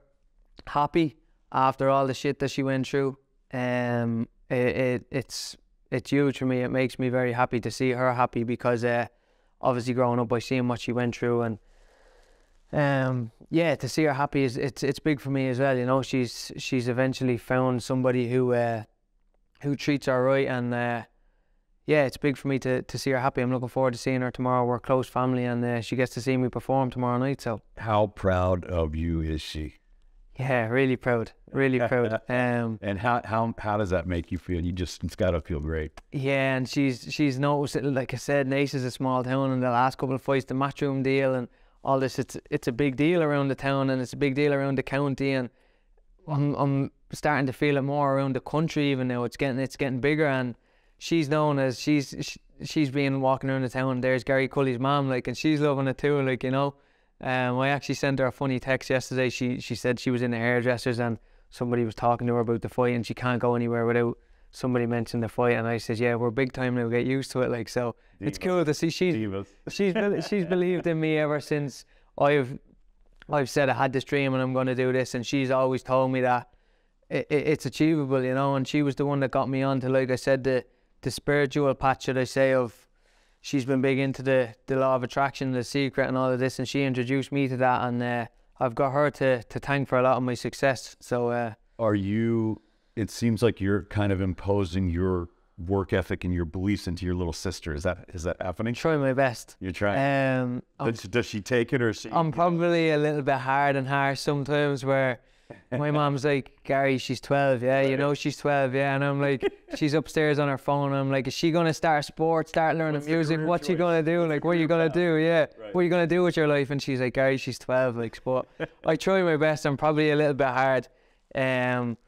happy after all the shit that she went through, um, it, it it's it's huge for me. It makes me very happy to see her happy, because uh, obviously growing up, by seeing what she went through, and Um, yeah, to see her happy is it's it's big for me as well. You know, she's she's eventually found somebody who uh, who treats her right, and uh, yeah, it's big for me to to see her happy. I'm looking forward to seeing her tomorrow. We're a close family, and uh, she gets to see me perform tomorrow night. So, how proud of you is she? Yeah, really proud, really proud. Um, and how how how does that make you feel? You just, it's got to feel great. Yeah, and she's she's noticed it. Like I said, Naas is a small town, and the last couple of fights, the Matchroom deal and all this, it's it's a big deal around the town, and it's a big deal around the county, and I'm I'm starting to feel it more around the country even now. It's getting it's getting bigger, and she's known as she's she, she's been walking around the town. There's Gary Cully's mom, like, and she's loving it too, like, you know. Um, I actually sent her a funny text yesterday. She she said she was in the hairdressers and somebody was talking to her about the fight, and she can't go anywhere without somebody mentioning the fight. And I said, yeah, we're big time now. Get used to it, like, so. Divas. It's cool to see. She's Divas. she's be she's believed in me ever since I've I've said I had this dream and I'm going to do this, and she's always told me that it, it, it's achievable, you know. And she was the one that got me onto, like I said, the the spiritual path, should I say, of. She's been big into the, the law of attraction, the secret and all of this, and she introduced me to that, and uh, I've got her to, to thank for a lot of my success. So, uh, Are you, it seems like you're kind of imposing your work ethic and your beliefs into your little sister. Is that is that happening? Try my best. You're trying. Um, does, does she take it, or is she? I'm probably a little bit hard and harsh sometimes, where my mom's like, Gary, she's twelve, yeah, you know, she's twelve, yeah, and I'm like, she's upstairs on her phone, and I'm like, is she gonna start sports, start learning What's music, what's she gonna do, like, what are you gonna do, yeah, right. What are you gonna do with your life? And she's like, Gary, she's twelve, like, but I try my best. I'm probably a little bit hard, um,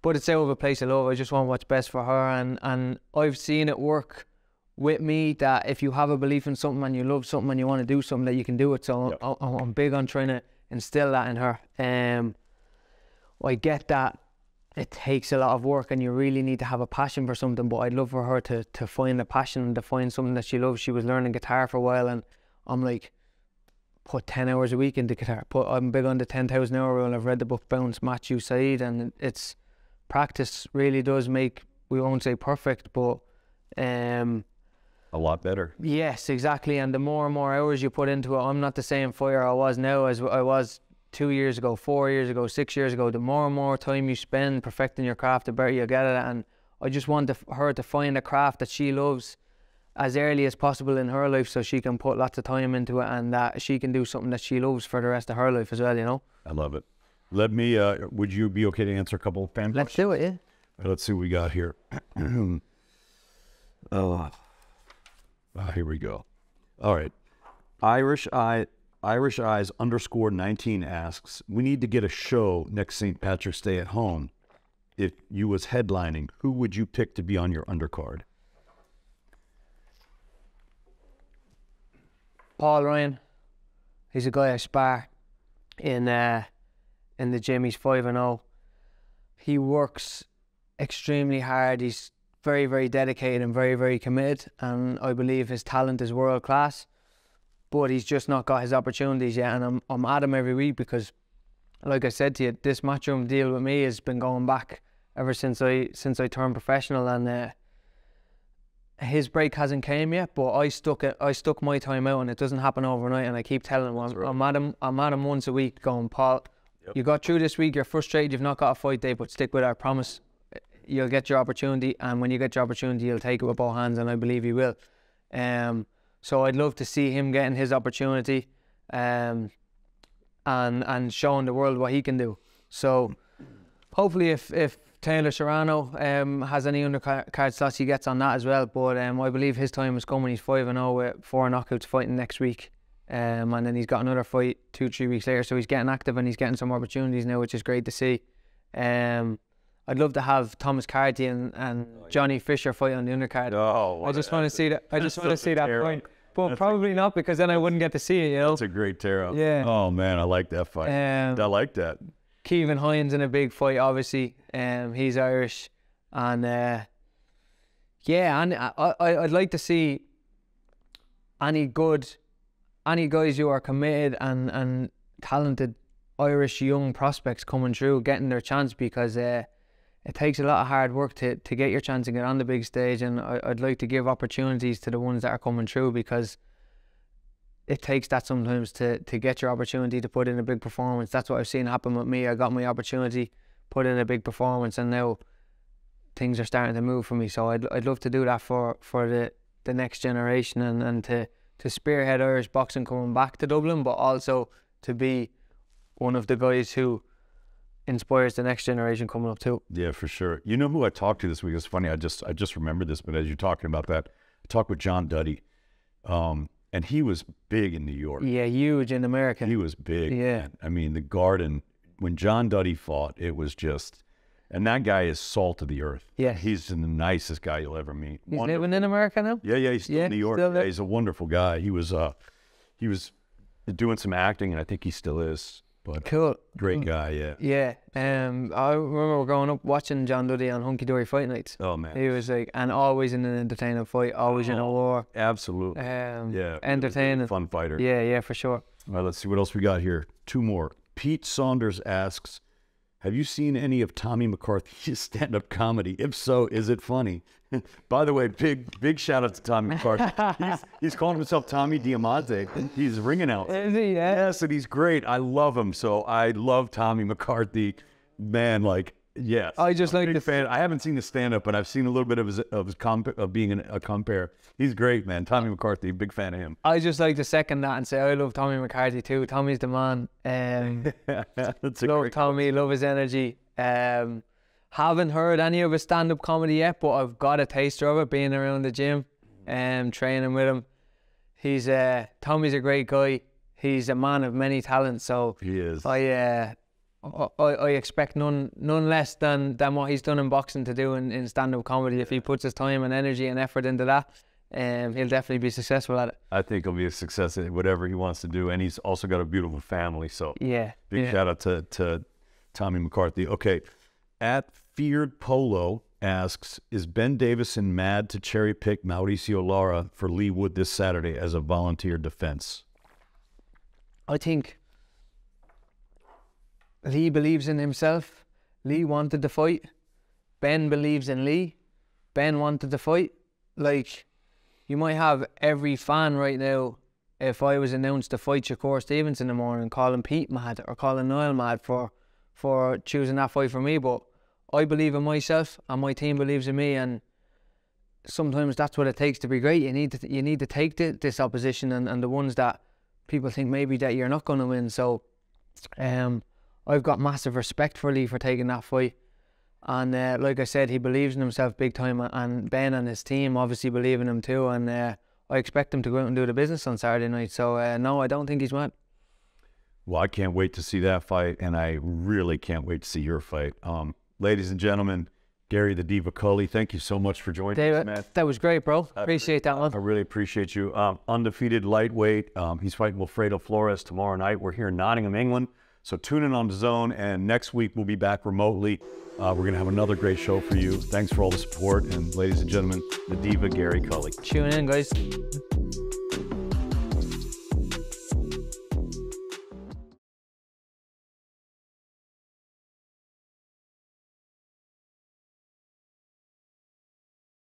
but it's out of a place of love. I just want what's best for her, and, and I've seen it work with me, that if you have a belief in something and you love something and you want to do something, that you can do it, so yep. I, I'm big on trying to instill that in her. Um, I get that it takes a lot of work and you really need to have a passion for something, but I'd love for her to, to find a passion and to find something that she loves. She was learning guitar for a while, and I'm like, put ten hours a week into guitar. Put, I'm big on the ten thousand hour rule. I've read the book Bounce, Matthew Said, and it's practice really does make, we won't say perfect, but... Um, a lot better. Yes, exactly. And the more and more hours you put into it, I'm not the same fighter I was now as I was two years ago, four years ago, six years ago. The more and more time you spend perfecting your craft, the better you get at it. And I just want to, her to find a craft that she loves as early as possible in her life, so she can put lots of time into it, and that she can do something that she loves for the rest of her life as well, you know? I love it. Let me, uh, would you be okay to answer a couple of fan Let's questions? do it, yeah. Let's see what we got here. oh. oh, here we go. All right. Irish Eye... Irish Eyes underscore nineteen asks, we need to get a show next Saint Patrick's Day at home. If you was headlining, who would you pick to be on your undercard? Paul Ryan. He's a guy I spar in uh, in the gym. He's five and oh. He works extremely hard. He's very, very dedicated and very, very committed. And I believe his talent is world class. But he's just not got his opportunities yet, and I'm I'm at him every week, because, like I said to you, this Matchroom deal with me has been going back ever since I since I turned professional, and uh, his break hasn't came yet. But I stuck it, I stuck my time out, and it doesn't happen overnight. And I keep telling him, I'm, right. I'm at him, I'm at him once a week, going, Paul, yep. you got through this week. You're frustrated. You've not got a fight day, but stick with it. I promise, you'll get your opportunity, and when you get your opportunity, you'll take it with both hands, and I believe he will. Um. So I'd love to see him getting his opportunity, um, and and showing the world what he can do. So hopefully, if if Taylor Serrano um, has any undercard slots, he gets on that as well. But um, I believe his time is coming. He's five and zero with four knockouts fighting next week, um, and then he's got another fight two three weeks later. So he's getting active and he's getting some opportunities now, which is great to see. Um, I'd love to have Thomas Carty and, and Johnny Fisher fight on the undercard. Oh, I just want to see that. I just want to see that fight. But that's probably a, not, because then I wouldn't get to see it. You know, it's a great tear-up. Yeah. Oh man, I like that fight. Um, I like that. Kevin Hines in a big fight, obviously. Um, he's Irish, and uh, yeah, and I, I I'd like to see any good, any guys who are committed and and talented Irish young prospects coming through, getting their chance, because. Uh, It takes a lot of hard work to, to get your chance and get on the big stage, and I, I'd like to give opportunities to the ones that are coming through, because it takes that sometimes to, to get your opportunity to put in a big performance. That's what I've seen happen with me. I got my opportunity, put in a big performance, and now things are starting to move for me. So I'd, I'd love to do that for, for the, the next generation, and, and to, to spearhead Irish boxing coming back to Dublin, but also to be one of the guys who inspires the next generation coming up too. Yeah, for sure. You know who I talked to this week? It's funny. I just I just remembered this, but as you're talking about that, I talked with John Duddy, um, and he was big in New York. Yeah, huge in America. He was big. Yeah. Man. I mean, the Garden, when John Duddy fought, it was just, and that guy is salt of the earth. Yeah. He's the nicest guy you'll ever meet. He's wonderful. Living in America now? Yeah, yeah, he's still yeah, in New York. Yeah, he's a wonderful guy. He was, uh, he was doing some acting, and I think he still is. But cool. Great guy, yeah. Yeah. Um, I remember growing up watching John Duddy on Hunky Dory Fight Nights. Oh, man. He was like, and always in an entertaining fight, always oh, in a war. Absolutely. Um, yeah. Entertaining. Fun fighter. Yeah, yeah, for sure. All right, let's see what else we got here. Two more. Pete Saunders asks, have you seen any of Tommy McCarthy's stand-up comedy? If so, is it funny? By the way, big big shout out to Tommy McCarthy. he's, he's calling himself Tommy Diamante. He's ringing out. Is he? Yeah. Yes, and he's great. I love him. So I love Tommy McCarthy. Man, like, yes. I just I'm like the fan. I haven't seen the stand-up, but I've seen a little bit of his of his comp of being an, a compare. He's great, man. Tommy McCarthy, big fan of him. I just like to second that and say I love Tommy McCarthy too. Tommy's the man. Um, That's love a Tommy. One. Love his energy. Um, haven't heard any of his stand-up comedy yet, but I've got a taster of it being around the gym and um, training with him. He's uh, Tommy's a great guy. He's a man of many talents. So he is. I. Uh, I, I expect none none less than, than what he's done in boxing to do in, in stand-up comedy. If he puts his time and energy and effort into that, um, he'll definitely be successful at it. I think he'll be a success at whatever he wants to do, and he's also got a beautiful family. So yeah, big yeah. shout out to, to Tommy McCarthy. Okay, at Feared Polo asks, is Ben Davison mad to cherry-pick Mauricio Lara for Lee Wood this Saturday as a volunteer defense? I think Lee believes in himself. Lee wanted the fight. Ben believes in Lee. Ben wanted the fight. Like, you might have every fan right now, if I was announced to fight Shakur Stevenson in the morning, calling Pete mad or calling Niall mad for, for choosing that fight for me. But I believe in myself and my team believes in me, and sometimes that's what it takes to be great. You need to, you need to take the, this opposition and, and the ones that people think maybe that you're not going to win. So, um... I've got massive respect for Lee for taking that fight. And uh, like I said, he believes in himself big time. And Ben and his team obviously believe in him too. And uh, I expect him to go out and do the business on Saturday night. So, uh, no, I don't think he's mad. Well, I can't wait to see that fight. And I really can't wait to see your fight. Um, ladies and gentlemen, Gary the Diva Cully, thank you so much for joining David, us, man. That was great, bro. I appreciate that one. I really appreciate you. Um, undefeated lightweight. Um, he's fighting Wilfredo Flores tomorrow night. We're here in Nottingham, England. So tune in on DAZN, and next week we'll be back remotely. Uh, we're going to have another great show for you. Thanks for all the support. And ladies and gentlemen, the Diva Gary Cully. Tune in, guys.